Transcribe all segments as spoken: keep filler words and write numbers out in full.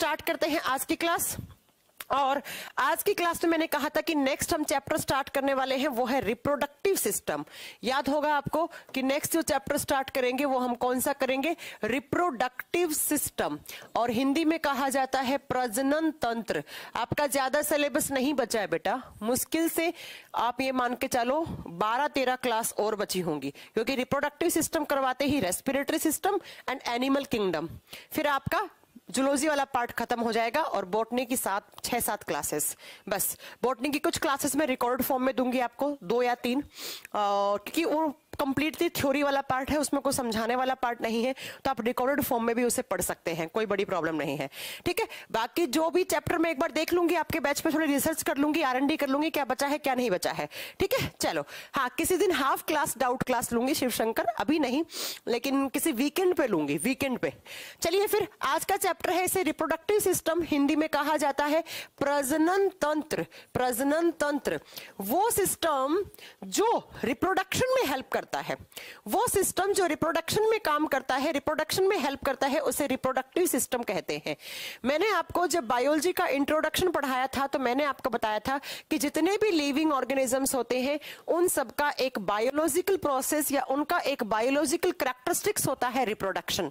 Start करते हैं आज की क्लास। और आज की क्लास में मैंने कहा था कि नेक्स्ट हम चैप्टर स्टार्ट करने वाले हैं, वो है रिप्रोडक्टिव सिस्टम। याद होगा आपको कि नेक्स्ट जो चैप्टर स्टार्ट करेंगे वो हम कौन सा करेंगे, रिप्रोडक्टिव सिस्टम, और हिंदी में कहा जाता है प्रजनन तंत्र। आपका ज्यादा सिलेबस नहीं बचा है बेटा, मुश्किल से आप ये मान के चलो बारह तेरह क्लास और बची होंगी, क्योंकि रिप्रोडक्टिव सिस्टम करवाते ही respiratory system and animal kingdom, फिर आपका जूलॉजी वाला पार्ट खत्म हो जाएगा और बॉटनी की सात छह सात क्लासेस। बस बॉटनी की कुछ क्लासेस मैं रिकॉर्ड फॉर्म में दूंगी आपको, दो या तीन, क्योंकि वो कंप्लीटली थ्योरी वाला पार्ट है, उसमें कोई समझाने वाला पार्ट नहीं है, तो आप रिकॉर्डेड फॉर्म में भी उसे पढ़ सकते हैं, कोई बड़ी प्रॉब्लम नहीं है। ठीक है, बाकी जो भी चैप्टर मैं एक बार देख लूंगी आपके बैच में, थोड़ी रिसर्च कर लूंगी, आर एन डी कर लूंगी, क्या बचा है क्या नहीं बचा है। ठीक है, चलो हाँ, किसी दिन हाफ क्लास डाउट क्लास लूंगी शिवशंकर, अभी नहीं लेकिन किसी वीकेंड पे लूंगी, वीकेंड पे। चलिए फिर आज का चैप्टर है, इसे रिप्रोडक्टिव सिस्टम हिंदी में कहा जाता है प्रजनन तंत्र। प्रजनन तंत्र वो सिस्टम जो रिप्रोडक्शन में हेल्प करता है, वो सिस्टम जो रिप्रोडक्शन में काम करता है, रिप्रोडक्शन में हेल्प करता है, उसे रिप्रोडक्टिव सिस्टम कहते हैं। मैंने आपको जब बायोलॉजी का इंट्रोडक्शन पढ़ाया था तो मैंने आपको बताया था कि जितने भी लिविंग ऑर्गेनिजम्स होते हैं उन सबका एक बायोलॉजिकल प्रोसेस या उनका एक बायोलॉजिकल कैरेक्टरिस्टिक्स होता है रिप्रोडक्शन।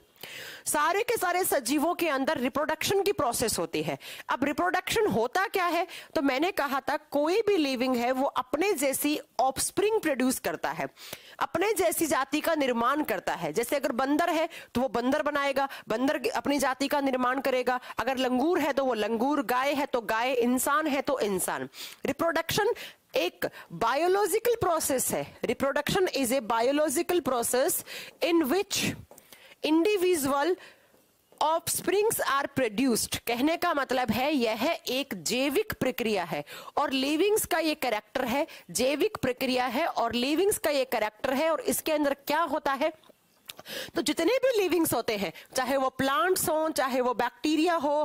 सारे के सारे सजीवों के अंदर रिप्रोडक्शन की प्रोसेस होती है। अब रिप्रोडक्शन होता क्या है, तो मैंने कहा था कोई भी लिविंग है वो अपने जैसी ऑफस्प्रिंग प्रोड्यूस करता है, अपने जैसी जाति का निर्माण करता है। जैसे अगर बंदर है तो वो बंदर बनाएगा, बंदर अपनी जाति का निर्माण करेगा, अगर लंगूर है तो वो लंगूर, गाय है तो गाय, इंसान है तो इंसान। रिप्रोडक्शन एक बायोलॉजिकल प्रोसेस है। Reproduction is a biological process in which individual offsprings are produced. कहने का मतलब है यह एक जैविक प्रक्रिया है और लिविंग्स का ये कैरेक्टर है, जैविक प्रक्रिया है और लिविंग्स का ये कैरेक्टर है। और इसके अंदर क्या होता है, तो जितने भी लिविंग्स होते हैं, चाहे वो प्लांट्स हो चाहे वो बैक्टीरिया हो,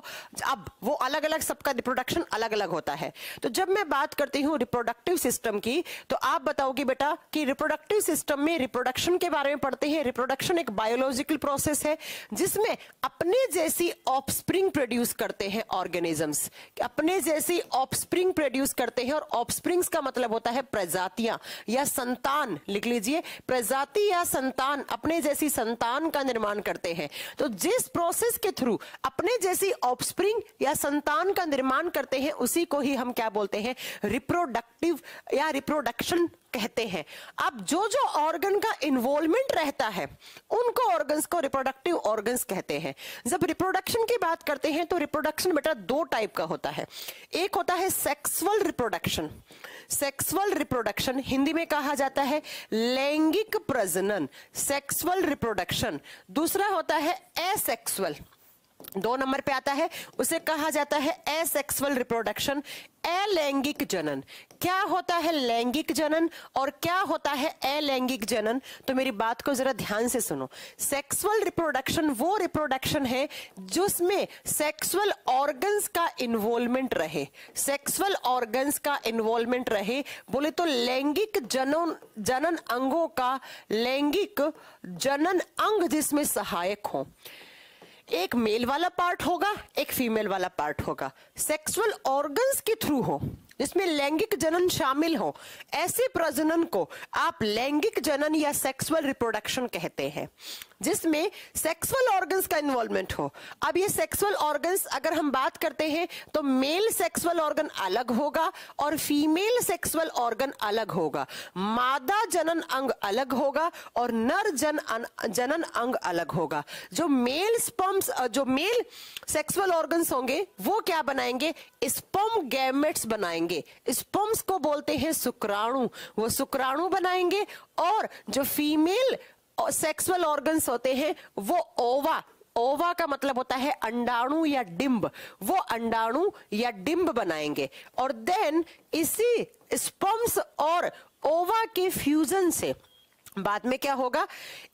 अब वो अलग अलग, सबका रिप्रोडक्शन अलग अलग होता है। तो जब मैं बात करती हूँ रिप्रोडक्टिव सिस्टम की, तो आप बताओगे बेटा कि रिप्रोडक्टिव सिस्टम में रिप्रोडक्शन के बारे में पढ़ते हैं। रिप्रोडक्शन एक बायोलॉजिकल प्रोसेस है जिसमें अपने जैसी ऑफस्प्रिंग प्रोड्यूस करते हैं ऑर्गेनिजम्स, अपने जैसी ऑफस्प्रिंग प्रोड्यूस करते हैं। और ऑफस्प्रिंग्स का मतलब होता है प्रजातियां या संतान, लिख लीजिए प्रजाति या संतान, अपने जैसी संतान का निर्माण करते हैं। तो जिस प्रोसेस के थ्रू अपने जैसी ऑफस्प्रिंग या संतान का निर्माण करते हैं उसी को ही हम क्या बोलते हैं, रिप्रोडक्टिव या रिप्रोडक्शन कहते हैं। अब जो जो ऑर्गन का इन्वॉल्वमेंट रहता है उनको ऑर्गन्स को रिप्रोडक्टिव ऑर्गन्स कहते हैं। जब रिप्रोडक्शन की बात करते हैं तो रिप्रोडक्शन बेटा दो टाइप का होता है, एक होता है sexual reproduction. Sexual reproduction Hindi में कहा जाता है लैंगिक प्रजनन, सेक्सुअल रिप्रोडक्शन। दूसरा होता है एसेक्सुअल, दो नंबर पे आता है, उसे कहा जाता है एसेक्सुअल रिप्रोडक्शन। अलैंगिक जनन, क्या होता है लैंगिक जनन और क्या होता है अलैंगिक जनन, तो मेरी बात को जरा ध्यान से सुनो। सेक्सुअल रिप्रोडक्शन वो रिप्रोडक्शन है जिसमें सेक्सुअल ऑर्गन्स का इन्वॉल्वमेंट रहे, सेक्सुअल ऑर्गन्स का इन्वॉल्वमेंट रहे। बोले तो लैंगिक जनन, जनन अंगों का, लैंगिक जनन अंग जिसमें सहायक हो। एक मेल वाला पार्ट होगा, एक फीमेल वाला पार्ट होगा, सेक्सुअल ऑर्गन्स के थ्रू हो, जिसमें लैंगिक जनन शामिल हो, ऐसे प्रजनन को आप लैंगिक जनन या सेक्सुअल रिप्रोडक्शन कहते हैं, जिसमें सेक्सुअल ऑर्गन्स का इन्वॉल्वमेंट हो। अब ये सेक्सुअल ऑर्गन्स अगर हम बात करते हैं तो मेल सेक्सुअल ऑर्गन अलग होगा और फीमेल सेक्सुअल ऑर्गन अलग होगा, मादा जनन अंग अलग होगा और नर जन जनन अंग अलग होगा। जो मेल स्पर्म्स, जो मेल सेक्सुअल ऑर्गन्स होंगे वो क्या बनाएंगे, स्पर्म गैमेट्स बनाएंगे, स्पर्म्स को बोलते हैं शुक्राणु, वो शुक्राणु बनाएंगे। और जो फीमेल और सेक्सुअल ऑर्गन्स होते हैं वो ओवा, ओवा का मतलब होता है अंडाणु या डिंब, वो अंडाणु या डिंब बनाएंगे। और देन इसी स्पर्म्स और ओवा के फ्यूजन से बाद में क्या होगा,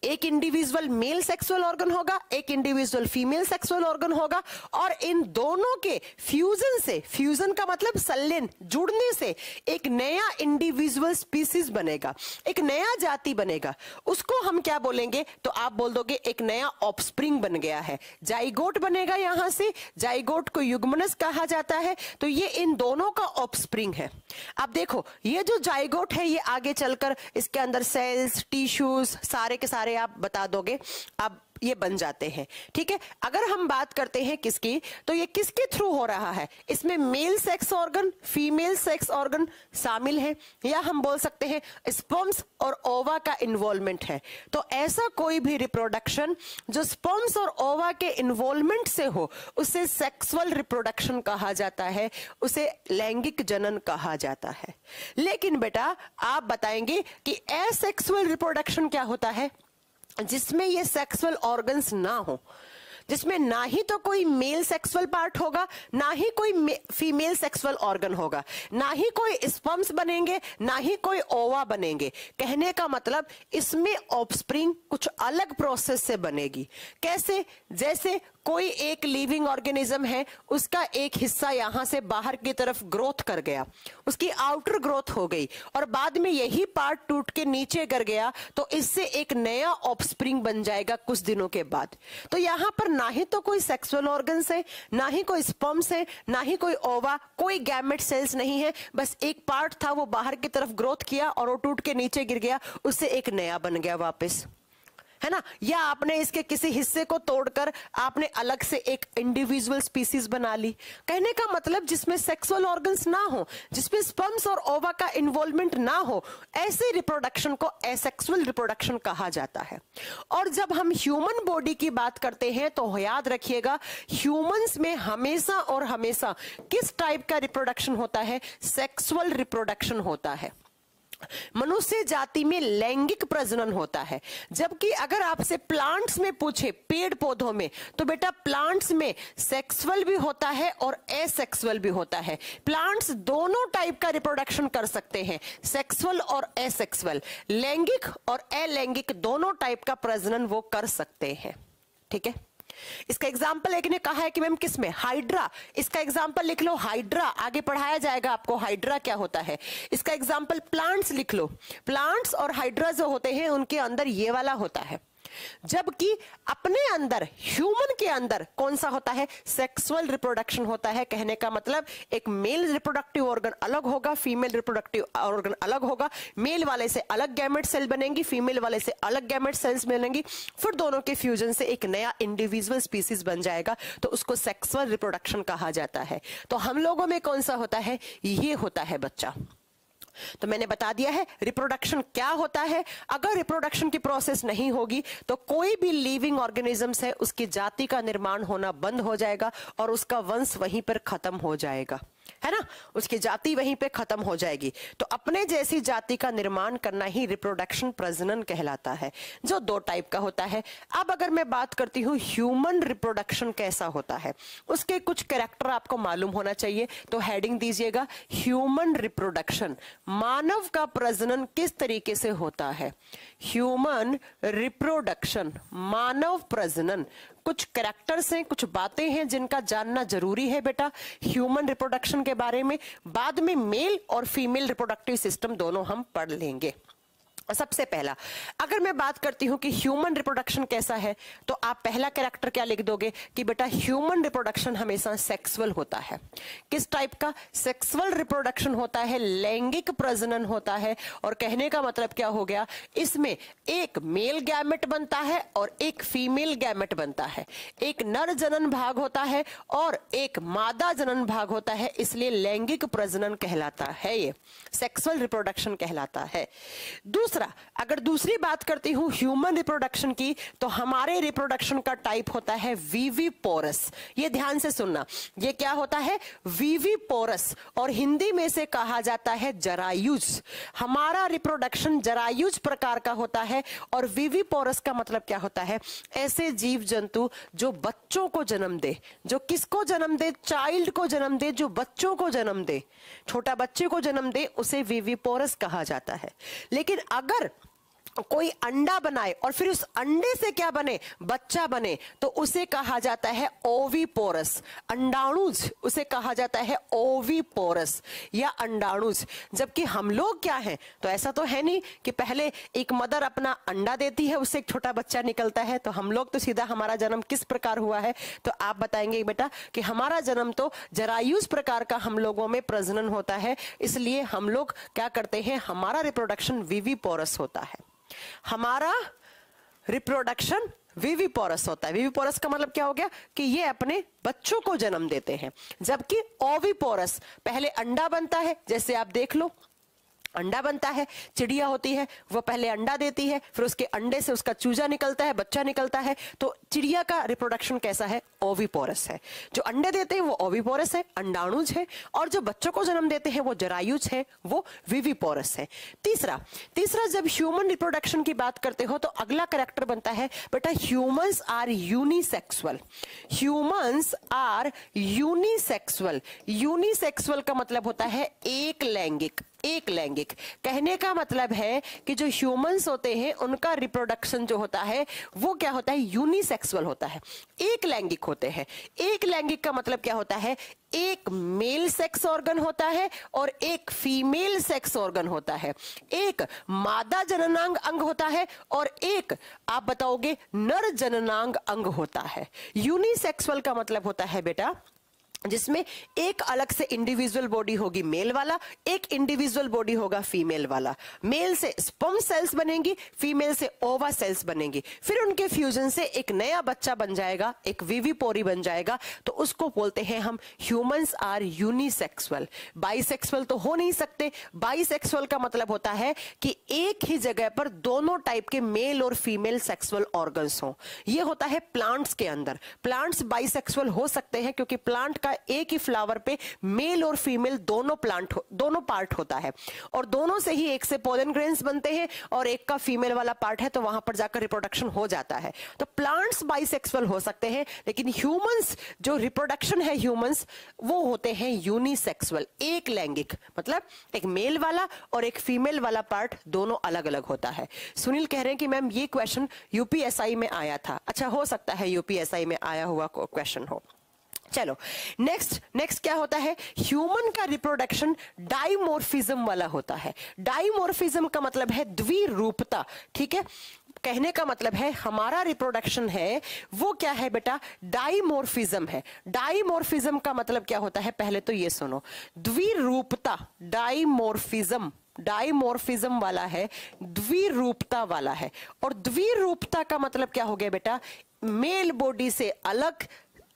एक इंडिविजुअल मेल सेक्सुअल ऑर्गन होगा, एक इंडिविजुअल फीमेल सेक्सुअल ऑर्गन होगा, और इन दोनों के फ्यूजन से, फ्यूजन का मतलब संलयन, जुड़ने से एक नया इंडिविजुअल स्पीसीज बनेगा, एक नया जाति बनेगा। उसको हम क्या बोलेंगे, तो आप बोल दोगे एक नया ऑफस्प्रिंग बन गया है, जाइगोट बनेगा। यहां से जाइगोट को युग्मनस कहा जाता है। तो ये इन दोनों का ऑफस्प्रिंग है। अब देखो ये जो जाइगोट है ये आगे चलकर इसके अंदर सेल्स, टिश्यूज सारे के सारे आप बता दोगे, अब ये बन जाते हैं। ठीक है, अगर हम बात करते हैं किसकी, तो ये किसके थ्रू हो रहा है, इसमें male sex organ, female sex organ शामिल है, या हम बोल सकते हैं स्पर्म्स और ओवा का इन्वॉल्वमेंट है। तो ऐसा कोई भी रिप्रोडक्शन जो स्पर्म्स और ओवा के इन्वॉल्वमेंट से हो उसे सेक्सुअल रिप्रोडक्शन कहा जाता है, उसे लैंगिक जनन कहा जाता है। लेकिन बेटा आप बताएंगे कि एसेक्सुअल रिप्रोडक्शन क्या होता है, जिसमें ये सेक्सुअल ऑर्गन्स ना हो, जिसमें ना ही तो कोई मेल सेक्सुअल पार्ट होगा, ना ही कोई फीमेल सेक्सुअल ऑर्गन होगा, ना ही कोई स्पर्म्स बनेंगे, ना ही कोई ओवा बनेंगे। कहने का मतलब इसमें ऑफस्प्रिंग कुछ अलग प्रोसेस से बनेगी। कैसे, जैसे कोई एक लिविंग ऑर्गेनिज्म है, उसका एक हिस्सा यहां से बाहर की तरफ ग्रोथ कर गया, उसकी आउटर ग्रोथ हो गई, और बाद में यही पार्ट टूट के नीचे गिर गया, तो इससे एक नया ऑफस्प्रिंग बन जाएगा कुछ दिनों के बाद। तो यहां पर ना ही तो कोई सेक्सुअल ऑर्गन्स है, ना ही कोई स्पर्म्स है, ना ही कोई ओवा, कोई गैमेट सेल्स नहीं है, बस एक पार्ट था वो बाहर की तरफ ग्रोथ किया और वो टूट के नीचे गिर गया, उससे एक नया बन गया वापस, है ना। या आपने इसके किसी हिस्से को तोड़कर आपने अलग से एक इंडिविजुअल स्पीसीज बना ली। कहने का मतलब जिसमें सेक्सुअल ऑर्गन्स ना हो, जिसमें स्पर्म्स और ओवा का इन्वॉल्वमेंट ना हो, ऐसे रिप्रोडक्शन को एसेक्सुअल रिप्रोडक्शन कहा जाता है। और जब हम ह्यूमन बॉडी की बात करते हैं तो याद रखिएगा ह्यूमंस में हमेशा और हमेशा किस टाइप का रिप्रोडक्शन होता है, सेक्सुअल रिप्रोडक्शन होता है। मनुष्य जाति में लैंगिक प्रजनन होता है, जबकि अगर आपसे प्लांट्स में पूछे, पेड़ पौधों में, तो बेटा प्लांट्स में सेक्सुअल भी होता है और एसेक्सुअल भी होता है। प्लांट्स दोनों टाइप का रिप्रोडक्शन कर सकते हैं, सेक्सुअल और एसेक्सुअल, लैंगिक और अलैंगिक, दोनों टाइप का प्रजनन वो कर सकते हैं। ठीक है, इसका एग्जाम्पल एक ने कहा है कि मैम किसमें, हाइड्रा, इसका एग्जाम्पल लिख लो हाइड्रा, आगे पढ़ाया जाएगा आपको हाइड्रा क्या होता है। इसका एग्जाम्पल प्लांट्स लिख लो, प्लांट्स और हाइड्रा जो होते हैं उनके अंदर ये वाला होता है, जबकि अपने अंदर ह्यूमन के अंदर कौन सा होता है, सेक्सुअल रिप्रोडक्शन होता है। कहने का मतलब एक मेल रिप्रोडक्टिव ऑर्गन अलग होगा, फीमेल रिप्रोडक्टिव ऑर्गन अलग होगा, मेल वाले से अलग गैमेट सेल बनेंगी, फीमेल वाले से अलग गैमेट सेल्स बनेंगी, फिर दोनों के फ्यूजन से एक नया इंडिविजुअल स्पीसीज बन जाएगा, तो उसको सेक्सुअल रिप्रोडक्शन कहा जाता है। तो हम लोगों में कौन सा होता है, ये होता है बच्चा। तो मैंने बता दिया है रिप्रोडक्शन क्या होता है। अगर रिप्रोडक्शन की प्रोसेस नहीं होगी तो कोई भी लिविंग ऑर्गेनिजम्स है उसकी जाति का निर्माण होना बंद हो जाएगा और उसका वंश वहीं पर खत्म हो जाएगा, है ना, उसकी जाति वहीं पे खत्म हो जाएगी। तो अपने जैसी जाति का निर्माण करना ही रिप्रोडक्शन, प्रजनन कहलाता है, जो दो टाइप का होता है। अब अगर मैं बात करती हूँ ह्यूमन रिप्रोडक्शन कैसा होता है, उसके कुछ कैरेक्टर आपको मालूम होना चाहिए। तो हेडिंग दीजिएगा ह्यूमन रिप्रोडक्शन, मानव का प्रजनन किस तरीके से होता है। ह्यूमन रिप्रोडक्शन, मानव प्रजनन, कुछ कैरेक्टर्स हैं, कुछ बातें हैं जिनका जानना जरूरी है बेटा ह्यूमन रिप्रोडक्शन के बारे में। बाद में मेल और फीमेल रिप्रोडक्टिव सिस्टम दोनों हम पढ़ लेंगे। सबसे पहला अगर मैं बात करती हूं कि ह्यूमन रिप्रोडक्शन कैसा है, तो आप पहला कैरेक्टर क्या लिख दोगे कि बेटा ह्यूमन रिप्रोडक्शन हमेशा सेक्सुअल होता है। किस टाइप का, सेक्सुअल रिप्रोडक्शन होता है, लैंगिक प्रजनन होता है। और कहने का मतलब क्या हो गया, इसमें एक मेल गैमेट बनता है और एक फीमेल गैमेट बनता है, एक नर जनन भाग होता है और एक मादा जनन भाग होता है, इसलिए लैंगिक प्रजनन कहलाता है, ये सेक्सुअल रिप्रोडक्शन कहलाता है। दूसरा, अगर दूसरी बात करती हूं ह्यूमन रिप्रोडक्शन की, तो हमारे रिप्रोडक्शन का टाइप होता है विविपोरस। ये ध्यान से सुनना, ये क्या होता है, विविपोरस, और हिंदी में से कहा जाता है जरायुज। हमारा रिप्रोडक्शन जरायुज प्रकार का होता है, और विविपोरस का मतलब क्या होता है, ऐसे जीव जंतु जो बच्चों को जन्म दे, जो किसको जन्म दे, चाइल्ड को जन्म दे, जो बच्चों को जन्म दे, छोटा बच्चे को जन्म दे, उसे विविपोरस कहा जाता है। लेकिन अगर कोई अंडा बनाए और फिर उस अंडे से क्या बने, बच्चा बने, तो उसे कहा जाता है ओविपोरस। अंडाणुज उसे कहा जाता है ओविपोरस या अंडाणुज। जबकि हम लोग क्या हैं, तो ऐसा तो है नहीं कि पहले एक मदर अपना अंडा देती है, उससे एक छोटा बच्चा निकलता है। तो हम लोग तो सीधा, हमारा जन्म किस प्रकार हुआ है, तो आप बताएंगे बेटा कि हमारा जन्म तो जरायुज प्रकार का हम लोगों में प्रजनन होता है, इसलिए हम लोग क्या करते हैं, हमारा रिप्रोडक्शन विविपोरस होता है। हमारा रिप्रोडक्शन विविपोरस होता है। विविपोरस का मतलब क्या हो गया कि ये अपने बच्चों को जन्म देते हैं। जबकि ओविपोरस पहले अंडा बनता है, जैसे आप देख लो अंडा बनता है, चिड़िया होती है, वह पहले अंडा देती है, फिर उसके अंडे से उसका चूजा निकलता है, बच्चा निकलता है। तो चिड़िया का रिप्रोडक्शन कैसा है, ओविपोरस है। जो अंडे देते हैं वो ओविपोरस है, अंडाणुज है, और जो बच्चों को जन्म देते हैं वो जरायुज है, वो विविपोरस है। तीसरा तीसरा जब ह्यूमन रिप्रोडक्शन की बात करते हो तो अगला करेक्टर बनता है बेटा, humans are unisexual. Humans are unisexual. Unisexual का मतलब होता है एक लैंगिक। एक लैंगिक कहने का मतलब है कि जो ह्यूमंस होते हैं उनका रिप्रोडक्शन जो होता है वो क्या होता है, यूनिसेक्सुअल होता है, एक लैंगिक होते हैं। एक लैंगिक का मतलब क्या होता है, एक मेल सेक्स ऑर्गन होता है और एक फीमेल सेक्स ऑर्गन होता है, एक मादा जननांग अंग होता है और एक आप बताओगे नर जननांग अंग होता है। यूनिसेक्सुअल का मतलब होता है बेटा जिसमें एक अलग से इंडिविजुअल बॉडी होगी मेल वाला, एक इंडिविजुअल बॉडी होगा फीमेल वाला। मेल से स्पर्म सेल्स बनेंगी, फीमेल से ओवा सेल्स बनेंगी, फिर उनके फ्यूजन से एक नया बच्चा बन जाएगा, एक विविपोरी बन जाएगा। तो उसको बोलते हैं हम ह्यूमंस आर यूनिसेक्सुअल। बाइसेक्सुअल तो हो नहीं सकते। बाइसेक्सुअल का मतलब होता है कि एक ही जगह पर दोनों टाइप के मेल और फीमेल सेक्सुअल ऑर्गन्स हों। यह होता है प्लांट्स के अंदर। प्लांट्स बाइसेक्सुअल हो सकते हैं क्योंकि प्लांट का एक ही फ्लावर पे मेल और फीमेल दोनों प्लांट हो, दोनों पार्ट होता है और दोनों से ही एक से पोलन ग्रेन्स बनते हैं और एक का फीमेल वाला पार्ट है, तो वहां पर जाकर रिप्रोडक्शन हो जाता है। तो प्लांट्स बाइसेक्सुअल हो सकते हैं, लेकिन ह्यूमंस जो रिप्रोडक्शन है ह्यूमंस वो होते हैं यूनिसेक्सुअल, एक लैंगिक, मतलब एक मेल वाला और एक फीमेल वाला पार्ट दोनों अलग अलग होता है। सुनील कह रहे हैं कि मैम ये क्वेश्चन यूपीएसआई में आया था। अच्छा, हो सकता है यूपीएसआई में आया हुआ क्वेश्चन हो। चलो नेक्स्ट नेक्स्ट क्या होता है, ह्यूमन का रिप्रोडक्शन डाइमोर्फिज्म वाला होता है। डाइमोर्फिज्म का मतलब है द्विरूपता। ठीक है, कहने का मतलब है हमारा रिप्रोडक्शन है वो क्या है बेटा, डाइमोर्फिज्म है। डाइमोर्फिज्म का मतलब क्या होता है, पहले तो ये सुनो, द्विरूपता। डाइमोर्फिज्म डाइमोर्फिज्म वाला है, द्विरूपता वाला है। और द्विरूपता का मतलब क्या हो गया बेटा, मेल बॉडी से अलग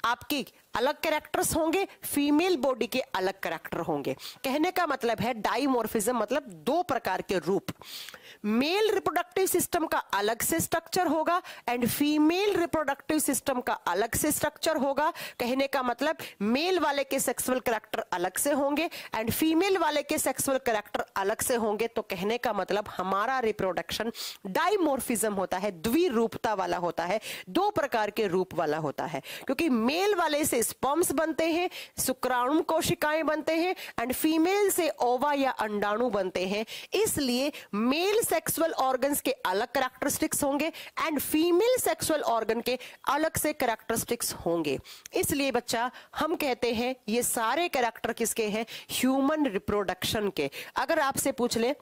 आपकी अलग कैरेक्टर्स होंगे, फीमेल बॉडी के अलग कैरेक्टर होंगे। कहने का मतलब है डाइमोर्फिज्म मतलब दो प्रकार के रूप। मेल रिप्रोडक्टिव सिस्टम का अलग से स्ट्रक्चर होगा एंड फीमेल रिप्रोडक्टिव सिस्टम का अलग से स्ट्रक्चर होगा। कहने का मतलब मेल वाले के सेक्सुअल कैरेक्टर अलग से होंगे एंड फीमेल वाले के सेक्सुअल कैरेक्टर अलग से होंगे। तो कहने का मतलब हमारा रिप्रोडक्शन डाइमोर्फिज्म होता है, द्विरूपता वाला होता है, दो प्रकार के रूप वाला होता है। क्योंकि मेल वाले से स्पर्म्स बनते हैं, शुक्राणु कोशिकाएं बनते हैं एंड फीमेल से ओवा या अंडाणु बनते हैं। इसलिए मेल सेक्सुअल ऑर्गन्स के अलग कैरेक्टरिस्टिक्स होंगे एंड फीमेल सेक्सुअल ऑर्गन के अलग से कैरेक्टरिस्टिक्स होंगे। इसलिए बच्चा हम कहते हैं ये सारे कैरेक्टर किसके हैं, ह्यूमन रिप्रोडक्शन के। अगर आपसे पूछ ले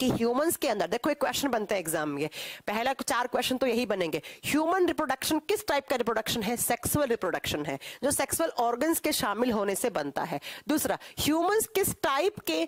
कि ह्यूमंस के अंदर, देखो एक क्वेश्चन बनता है एग्जाम में, पहला चार क्वेश्चन तो यही बनेंगे, ह्यूमन रिप्रोडक्शन किस टाइप का रिप्रोडक्शन है, सेक्सुअल रिप्रोडक्शन है जो सेक्सुअल ऑर्गन्स के शामिल होने से बनता है। दूसरा, ह्यूमंस किस टाइप के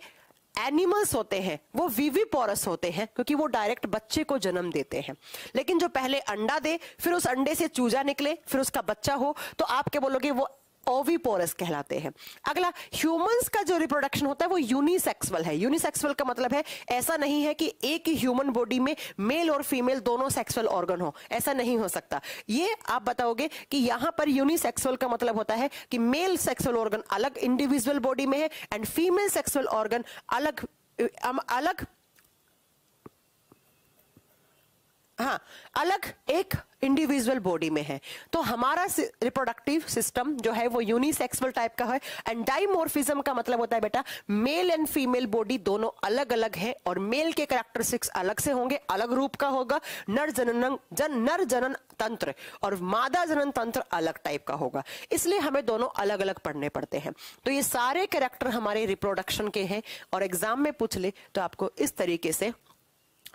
एनिमल्स होते हैं, वो विविपोरस होते हैं क्योंकि वो डायरेक्ट बच्चे को जन्म देते हैं। लेकिन जो पहले अंडा दे, फिर उस अंडे से चूजा निकले, फिर उसका बच्चा हो, तो आप क्या बोलोगे, वो ओविपोरस कहलाते हैं। अगला, ह्यूमंस का जो रिप्रोडक्शन होता है वो यूनिसेक्सुअल है। यूनिसेक्सुअल का मतलब है ऐसा नहीं है कि एक ही ह्यूमन बॉडी में मेल और फीमेल दोनों सेक्सुअल ऑर्गन हो, ऐसा नहीं हो सकता। ये आप बताओगे कि यहाँ पर यूनिसेक्सुअल का मतलब होता है कि मेल सेक्सुअल ऑर्गन अलग इंडिविजुअल बॉडी में है एंड फीमेल सेक्सुअल ऑर्गन अलग अलग हाँ, अलग एक इंडिविजुअल बॉडी में है। तो हमारा रिप्रोडक्टिव सिस्टम जो है वो यूनिसेक्सुअल टाइप का है। एंड डाइमॉर्फिज्म का मतलब होता है बेटा मेल एंड फीमेल बॉडी दोनों अलग अलग है और मेल के कैरेक्टरिस्टिक्स अलग से होंगे, अलग रूप का होगा। नर जनन जन नर जनन तंत्र और मादा जनन तंत्र अलग टाइप का होगा, इसलिए हमें दोनों अलग अलग पढ़ने पड़ते हैं। तो ये सारे कैरेक्टर हमारे रिप्रोडक्शन के हैं और एग्जाम में पूछ ले तो आपको इस तरीके से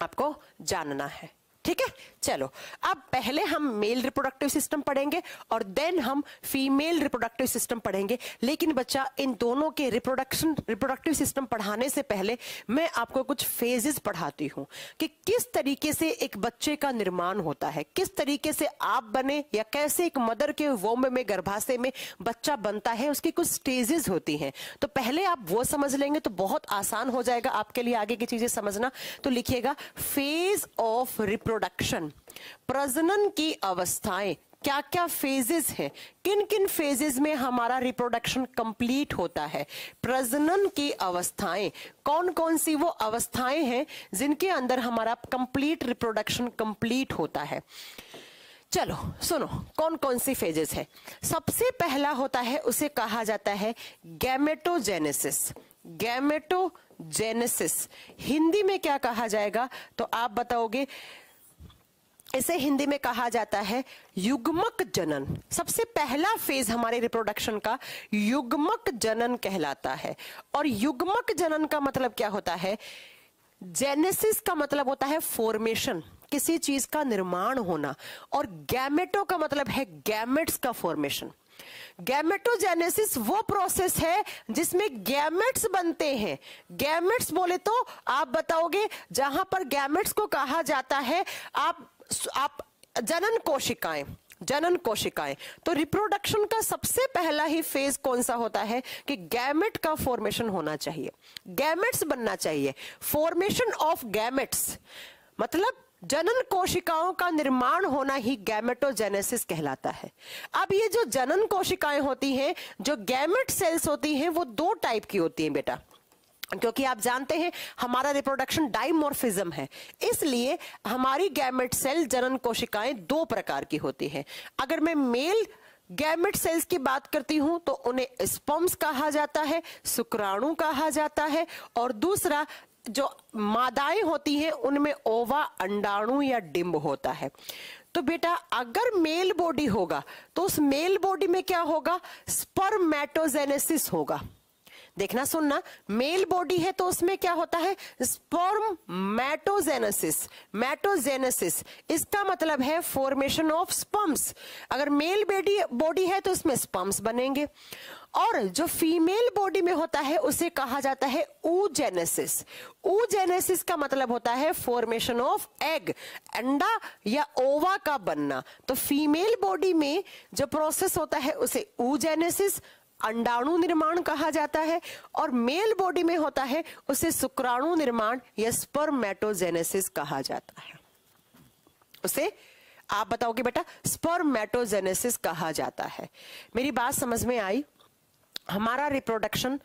आपको जानना है, ठीक है। चलो, अब पहले हम मेल रिप्रोडक्टिव सिस्टम पढ़ेंगे और देन हम फीमेल रिप्रोडक्टिव सिस्टम पढ़ेंगे। लेकिन बच्चा, इन दोनों के रिप्रोडक्शन रिप्रोडक्टिव सिस्टम पढ़ाने से पहले मैं आपको कुछ फेजेस पढ़ाती हूँ कि किस तरीके से एक बच्चे का निर्माण होता है, किस तरीके से आप बने या कैसे एक मदर के वोम में, गर्भाशय में बच्चा बनता है, उसकी कुछ स्टेजेस होती हैं। तो पहले आप वो समझ लेंगे तो बहुत आसान हो जाएगा आपके लिए आगे की चीजें समझना। तो लिखिएगा फेज ऑफ रिप्रोडक्शन, प्रोडक्शन, प्रजनन की अवस्थाएं, क्या क्या फेजेस हैं, किन किन फेजेस में हमारा रिप्रोडक्शन कंप्लीट होता है, प्रजनन की अवस्थाएं, कौन कौन सी वो अवस्थाएं हैं जिनके अंदर हमारा कंप्लीट रिप्रोडक्शन कंप्लीट होता है। चलो सुनो, कौन कौन सी फेजेस है। सबसे पहला होता है, उसे कहा जाता है गैमेटोजेनेसिस। गैमेटोजेनेसिस हिंदी में क्या कहा जाएगा तो आप बताओगे, इसे हिंदी में कहा जाता है युग्मक जनन। सबसे पहला फेज हमारे रिप्रोडक्शन का युग्मक जनन कहलाता है। और युग्मक जनन का मतलब क्या होता है? जेनेसिस का मतलब होता है फॉर्मेशन, किसी चीज का निर्माण होना, और गैमेटो का मतलब है गैमेट्स का फॉर्मेशन। गैमेटोजेनेसिस वो प्रोसेस है जिसमें गैमेट्स बनते हैं। गैमेट्स बोले तो आप बताओगे, जहां पर गैमेट्स को कहा जाता है आप आप जनन कोशिकाएं, जनन कोशिकाएं। तो रिप्रोडक्शन का सबसे पहला ही फेज कौन सा होता है कि गैमेट का फॉर्मेशन होना चाहिए, गैमेट्स बनना चाहिए, फॉर्मेशन ऑफ गैमेट्स, मतलब जनन कोशिकाओं का निर्माण होना ही गैमेटोजेनेसिस कहलाता है। अब ये जो जनन कोशिकाएं होती हैं, जो गैमेट सेल्स होती हैं, वो दो टाइप की होती हैं बेटा, क्योंकि आप जानते हैं हमारा रिप्रोडक्शन डाइमॉर्फिज्म है, इसलिए हमारी गैमेट सेल, जनन कोशिकाएं दो प्रकार की होती हैं। अगर मैं मेल गैमेट सेल्स की बात करती हूं तो उन्हें स्पर्म्स कहा जाता है, शुक्राणु कहा जाता है, और दूसरा जो मादाएं होती हैं उनमें ओवा, अंडाणु या डिंब होता है। तो बेटा अगर मेल बॉडी होगा तो उस मेल बॉडी में क्या होगा? स्पर्मेटोजेनेसिस होगा। देखना सुनना, मेल बॉडी है तो उसमें क्या होता है? स्पर्मेटोजेनेसिस। मेटोजेनेसिस इसका मतलब है फॉर्मेशन ऑफ स्पर्म्स। अगर मेल बॉडी बॉडी है तो उसमें स्पर्म्स बनेंगे। और जो फीमेल बॉडी में होता है उसे कहा जाता है ऊजेनेसिस। ऊजेनेसिस का मतलब होता है फॉर्मेशन ऑफ एग, अंडा या ओवा का बनना। तो फीमेल बॉडी में जो प्रोसेस होता है उसे ऊजेनेसिस, अंडाणु निर्माण कहा जाता है, और मेल बॉडी में होता है उसे शुक्राणु निर्माण या स्पर्मेटोजेनेसिस कहा जाता है। उसे आप बताओगे बेटा स्पर्मेटोजेनेसिस कहा जाता है। मेरी बात समझ में आई? हमारा रिप्रोडक्शन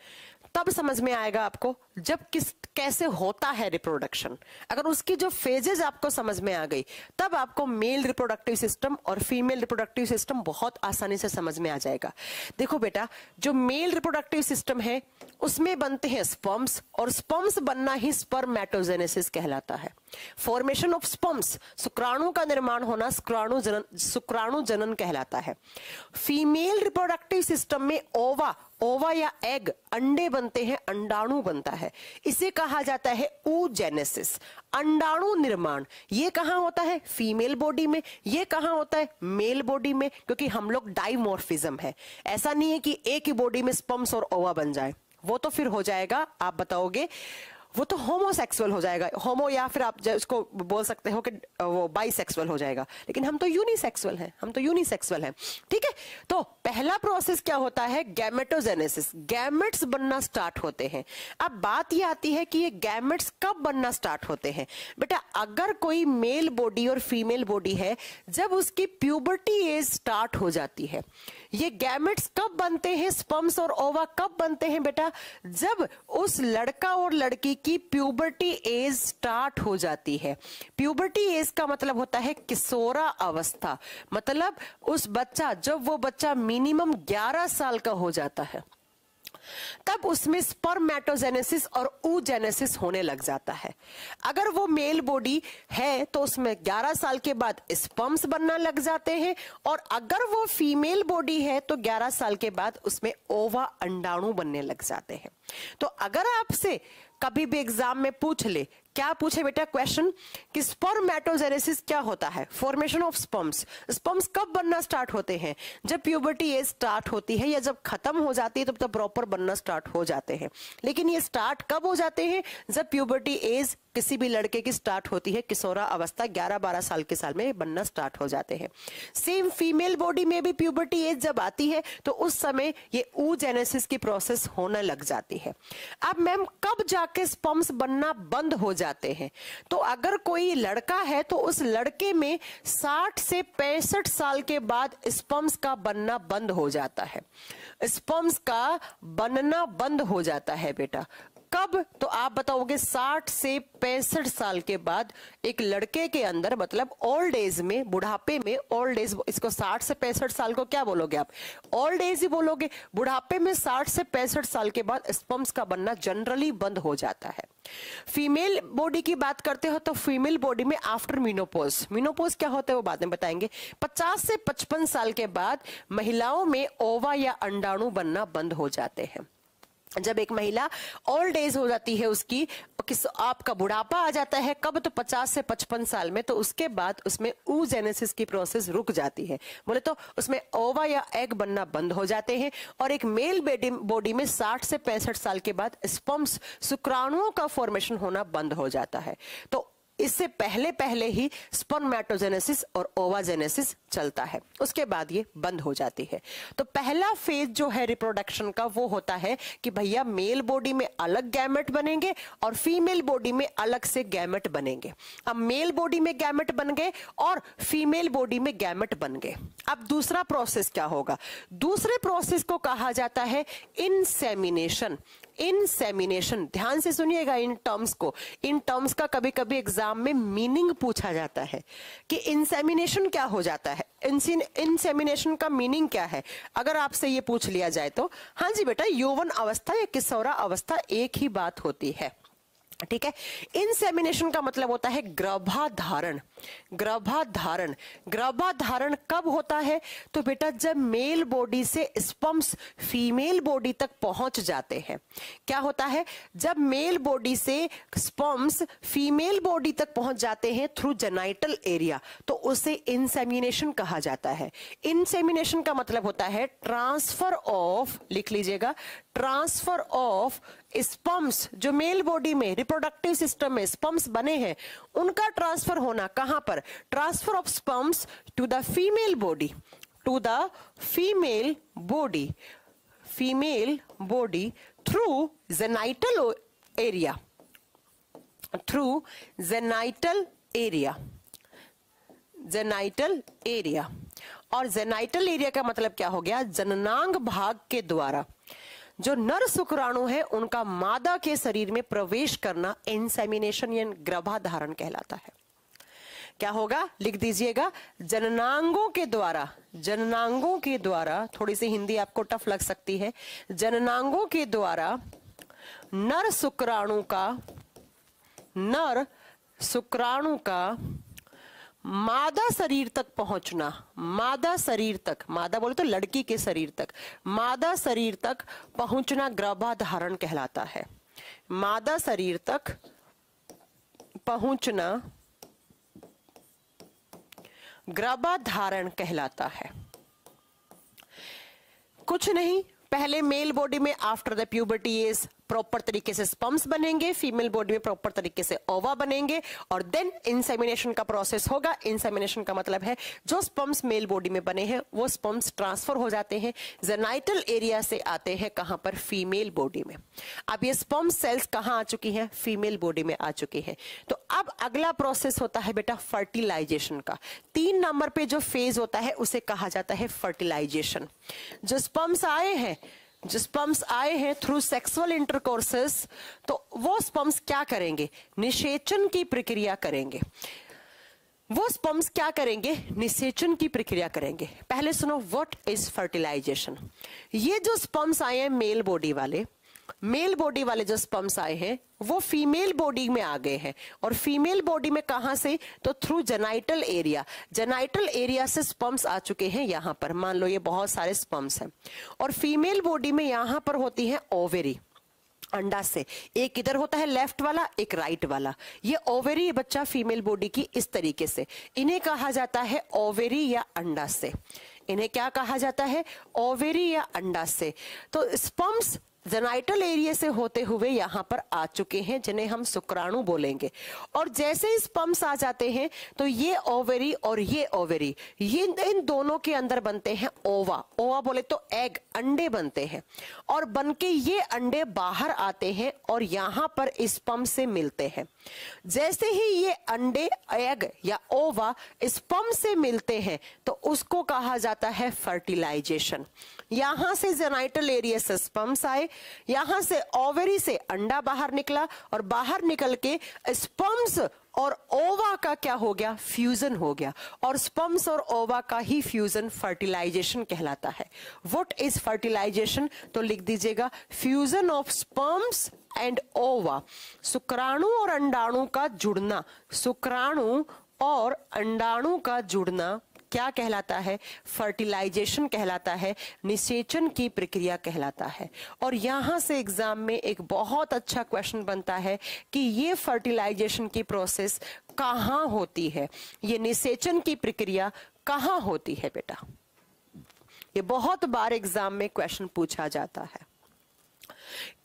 तब समझ में आएगा आपको जब किस कैसे होता है रिप्रोडक्शन। अगर उसकी जो फेजेस आपको समझ में आ गई तब आपको मेल रिप्रोडक्टिव सिस्टम और फीमेल रिप्रोडक्टिव सिस्टम बहुत आसानी से समझ में आ जाएगा। देखो बेटा, जो मेल रिप्रोडक्टिव सिस्टम है उसमें बनते हैं स्पर्म्स, और स्पर्म्स बनना ही स्पर्मेटोजेनेसिस कहलाता है। फॉर्मेशन ऑफ स्पर्म्स, शुक्राणु का निर्माण होना शुक्राणु जनन, शुक्राणु जनन कहलाता है। फीमेल रिप्रोडक्टिव सिस्टम में ओवा, ओवा या एग, अंडे बनते हैं, अंडाणु बनता है, इसे कहा जाता है ऊजेनेसिस, अंडाणु निर्माण। ये कहाँ होता है? फीमेल बॉडी में। ये कहाँ होता है? मेल बॉडी में, क्योंकि हम लोग डाइमॉर्फिज्म है। ऐसा नहीं है कि एक ही बॉडी में स्पर्म्स और ओवा बन जाए, वो तो फिर हो जाएगा, आप बताओगे वो तो होमोसेक्सुअल हो जाएगा, होमो या फिर आप इसको बोल सकते हो कि वो बाइसेक्सुअल हो जाएगा। लेकिन हम तो यूनिसेक्सुअल हैं, हम तो यूनिसेक्सुअल हैं, ठीक है। तो पहला प्रोसेस क्या होता है? गैमेटोजेनेसिस। गैमेट्स बनना स्टार्ट होते हैं। अब बात ये आती है कि ये गैमेट्स कब बनना स्टार्ट होते हैं। बेटा अगर कोई मेल बॉडी और फीमेल बॉडी है, जब उसकी प्यूबर्टी एज स्टार्ट हो जाती है, ये गैमेट्स कब बनते हैं, स्पर्म्स और ओवा कब बनते हैं बेटा? जब उस लड़का और लड़की की प्यूबर्टी एज स्टार्ट हो जाती है। प्यूबर्टी एज का मतलब होता है किशोरा अवस्था, मतलब उस बच्चा जब वो बच्चा मिनिमम ग्यारह साल का हो जाता है तब उसमें स्पर्मेटोजेनेसिस और ऊजेनेसिस होने लग जाता है। अगर वो मेल बॉडी है तो उसमें ग्यारह साल के बाद स्पर्म्स बनना लग जाते हैं और अगर वो फीमेल बॉडी है तो ग्यारह साल के बाद उसमें ओवा अंडाणु बनने लग जाते हैं। तो अगर आपसे कभी भी एग्जाम में पूछ ले, क्या पूछे बेटा क्वेश्चन कि स्पर्मेटोजेनेसिस क्या होता है, फॉर्मेशन ऑफ स्पर्म्स, स्पर्म्स कब बनना स्टार्ट होते हैं? जब प्यूबर्टी एज स्टार्ट होती है या जब खत्म हो जाती है तब तो प्रॉपर बनना स्टार्ट हो जाते हैं। लेकिन ये स्टार्ट कब हो जाते हैं? जब प्यूबर्टी एज किसी भी लड़के की स्टार्ट होती है, किशोरा अवस्था ग्यारह बारह साल के साल में बनना स्टार्ट हो जाते हैं। सेम फीमेल बॉडी में भी प्यूबर्टी एज जब आती है तो उस समय ये ऊजेनेसिस की प्रोसेस होने लग जाती है। अब मैम कब जाके स्पर्म्स बनना बंद हो जाते हैं? तो अगर कोई लड़का है तो उस लड़के में साठ से पैंसठ साल के बाद स्पर्म्स का बनना बंद हो जाता है। स्पर्म्स का बनना बंद हो जाता है बेटा कब? तो आप बताओगे साठ से पैंसठ साल के बाद एक लड़के के अंदर, मतलब ओल्ड एज में, बुढ़ापे में, ओल्ड एज, इसको साठ से पैंसठ साल को क्या बोलोगे आप? ओल्ड एज ही बोलोगे। बुढ़ापे में साठ से पैंसठ साल के बाद स्पर्म्स का बनना जनरली बंद हो जाता है। फीमेल बॉडी की बात करते हो तो फीमेल बॉडी में आफ्टर मेनोपॉज, मेनोपॉज क्या होता है वो बाद में बताएंगे, पचास से पचपन साल के बाद महिलाओं में ओवा या अंडाणु बनना बंद हो जाते हैं। जब एक महिला ओल्ड एज हो जाती है उसकी, किस आपका बुढ़ापा आ जाता है कब? तो पचास से पचपन साल में, तो उसके बाद उसमें ऊजेनेसिस की प्रोसेस रुक जाती है। बोले तो उसमें ओवा या एग बनना बंद हो जाते हैं। और एक मेल बॉडी में साठ से पैंसठ साल के बाद स्पर्म्स, शुक्राणुओं का फॉर्मेशन होना बंद हो जाता है। तो इससे पहले पहले ही स्पर्मेटोजेनेसिस और ओवाजेनेसिस चलता है, उसके बाद ये बंद हो जाती है। तो पहला फेज जो है रिप्रोडक्शन का वो होता है कि भैया मेल बॉडी में अलग गैमेट बनेंगे और फीमेल बॉडी में अलग से गैमेट बनेंगे। अब मेल बॉडी में गैमेट बन गए और फीमेल बॉडी में गैमेट बन गए। अब दूसरा प्रोसेस क्या होगा? दूसरे प्रोसेस को कहा जाता है इंसेमिनेशन। इंसेमिनेशन, ध्यान से सुनिएगा इन टर्म्स को, इन टर्म्स का कभी कभी एग्जाम में मीनिंग पूछा जाता है कि इंसेमिनेशन क्या हो जाता है, इंसेमिनेशन का मीनिंग क्या है। अगर आपसे ये पूछ लिया जाए तो हाँ जी बेटा, यौवन अवस्था या किशोरा अवस्था एक ही बात होती है, ठीक है। इंसेमिनेशन का मतलब होता है गर्भाधारण। गर्भाधारण गर्भाधारण कब होता है? तो बेटा जब मेल बॉडी से स्पर्म्स फीमेल बॉडी तक पहुंच जाते हैं। क्या होता है? जब मेल बॉडी से स्पर्म्स फीमेल बॉडी तक पहुंच जाते हैं थ्रू जेनाइटल एरिया, तो उसे इंसेमिनेशन कहा जाता है। इंसेमिनेशन का मतलब होता है ट्रांसफर ऑफ, लिख लीजिएगा, ट्रांसफर ऑफ स्पर्म्स, जो मेल बॉडी में रिप्रोडक्टिव सिस्टम में स्पर्म्स बने हैं उनका ट्रांसफर होना। कहां पर? Transfer of sperms to the female body, to the female body, female body through genital area, through genital area, genital area. और जेनाइटल एरिया का मतलब क्या हो गया? जननांग भाग के द्वारा जो नर शुक्राणु है उनका मादा के शरीर में प्रवेश करना इंसेमिनेशन या गर्भाधारण कहलाता है। क्या होगा? लिख दीजिएगा, जननांगों के द्वारा, जननांगों के द्वारा, थोड़ी सी हिंदी आपको टफ लग सकती है, जननांगों के द्वारा नर शुक्राणु का, नर शुक्राणु का मादा शरीर तक पहुंचना, मादा शरीर तक, मादा बोले तो लड़की के शरीर तक, मादा शरीर तक पहुंचना गर्भाधारण कहलाता है। मादा शरीर तक पहुंचना गर्भाधारण कहलाता है। कुछ नहीं, पहले मेल बॉडी में after the puberty age proper तरीके से स्पर्म्स बनेंगे, फीमेल बॉडी में प्रॉपर तरीके से ओवा बनेंगे और देन इंसेमिनेशन का प्रोसेस होगा। इंसेमिनेशन का मतलब है जो स्पर्म्स मेल बॉडी में बने हैं वो स्पर्म्स ट्रांसफर हो जाते हैं जेनाइटल एरिया से, आते हैं कहां पर? फीमेल बॉडी में। अब ये स्पर्म सेल्स कहां आ चुकी हैं? फीमेल बॉडी में आ चुकी हैं। तो अब अगला प्रोसेस होता है बेटा फर्टिलाइजेशन का। तीन नंबर पे जो फेज होता है उसे कहा जाता है फर्टिलाइजेशन। जो स्पर्म्स आए हैं जो स्पर्म्स आए हैं थ्रू सेक्सुअल इंटरकोर्सेस, तो वो स्पर्म्स क्या करेंगे? निषेचन की प्रक्रिया करेंगे। वो स्पर्म्स क्या करेंगे? निषेचन की प्रक्रिया करेंगे। पहले सुनो, व्हाट इज फर्टिलाइजेशन। ये जो स्पर्म्स आए हैं मेल बॉडी वाले, मेल बॉडी वाले जो स्पर्म्स आए हैं वो फीमेल बॉडी में आ गए हैं, और फीमेल बॉडी में कहां से? तो through genital area. Genital area से स्पर्म्स आ चुके हैं यहां पर, मान लो ये बहुत सारे स्पर्म्स हैं, और फीमेल बॉडी में यहां पर होती है ओवेरी, अंडा से। एक इधर होता है लेफ्ट वाला, एक राइट वाला। ये ओवेरी बच्चा फीमेल बॉडी की इस तरीके से, इन्हें कहा जाता है ओवेरी या अंडा से। इन्हें क्या कहा जाता है? ओवेरी या अंडा से। तो स्पर्म्स जेनाइटल एरिया से होते हुए यहाँ पर आ चुके हैं, जिन्हें हम शुक्राणु बोलेंगे। और जैसे ही स्पर्म्स आ जाते हैं तो ये ओवेरी और ये ओवेरी, ये इन दोनों के अंदर बनते हैं ओवा। ओवा बोले तो एग, अंडे बनते हैं, और बनके ये अंडे बाहर आते हैं और यहाँ पर स्पर्म से मिलते हैं। जैसे ही ये अंडे, एग या ओवा स्पर्म से मिलते हैं तो उसको कहा जाता है फर्टिलाइजेशन। यहाँ से जेनाइटल एरिया से स्पर्म्स आए, यहां से ओवरी से अंडा बाहर निकला, और बाहर निकल के स्पर्म्स और ओवा का क्या हो गया? फ्यूजन हो गया। और स्पर्म्स और ओवा का ही फ्यूजन फर्टिलाइजेशन कहलाता है। What is fertilisation? तो लिख दीजिएगा फ्यूजन ऑफ स्पर्म्स एंड ओवा। शुक्राणु और अंडाणु का जुड़ना, शुक्राणु और अंडाणु का जुड़ना क्या कहलाता है? फर्टिलाइजेशन कहलाता है, निषेचन की प्रक्रिया कहलाता है। और यहाँ से एग्जाम में एक बहुत अच्छा क्वेश्चन बनता है कि ये फर्टिलाइजेशन की प्रोसेस कहाँ होती है, ये निषेचन की प्रक्रिया कहाँ होती है बेटा। ये बहुत बार एग्जाम में क्वेश्चन पूछा जाता है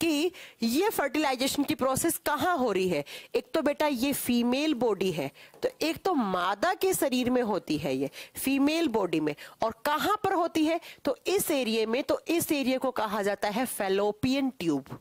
कि ये फर्टिलाइजेशन की प्रोसेस कहां हो रही है। एक तो बेटा ये फीमेल बॉडी है, तो एक तो मादा के शरीर में होती है, ये फीमेल बॉडी में। और कहां पर होती है? तो इस एरिया में। तो इस एरिया को कहा जाता है फैलोपियन ट्यूब।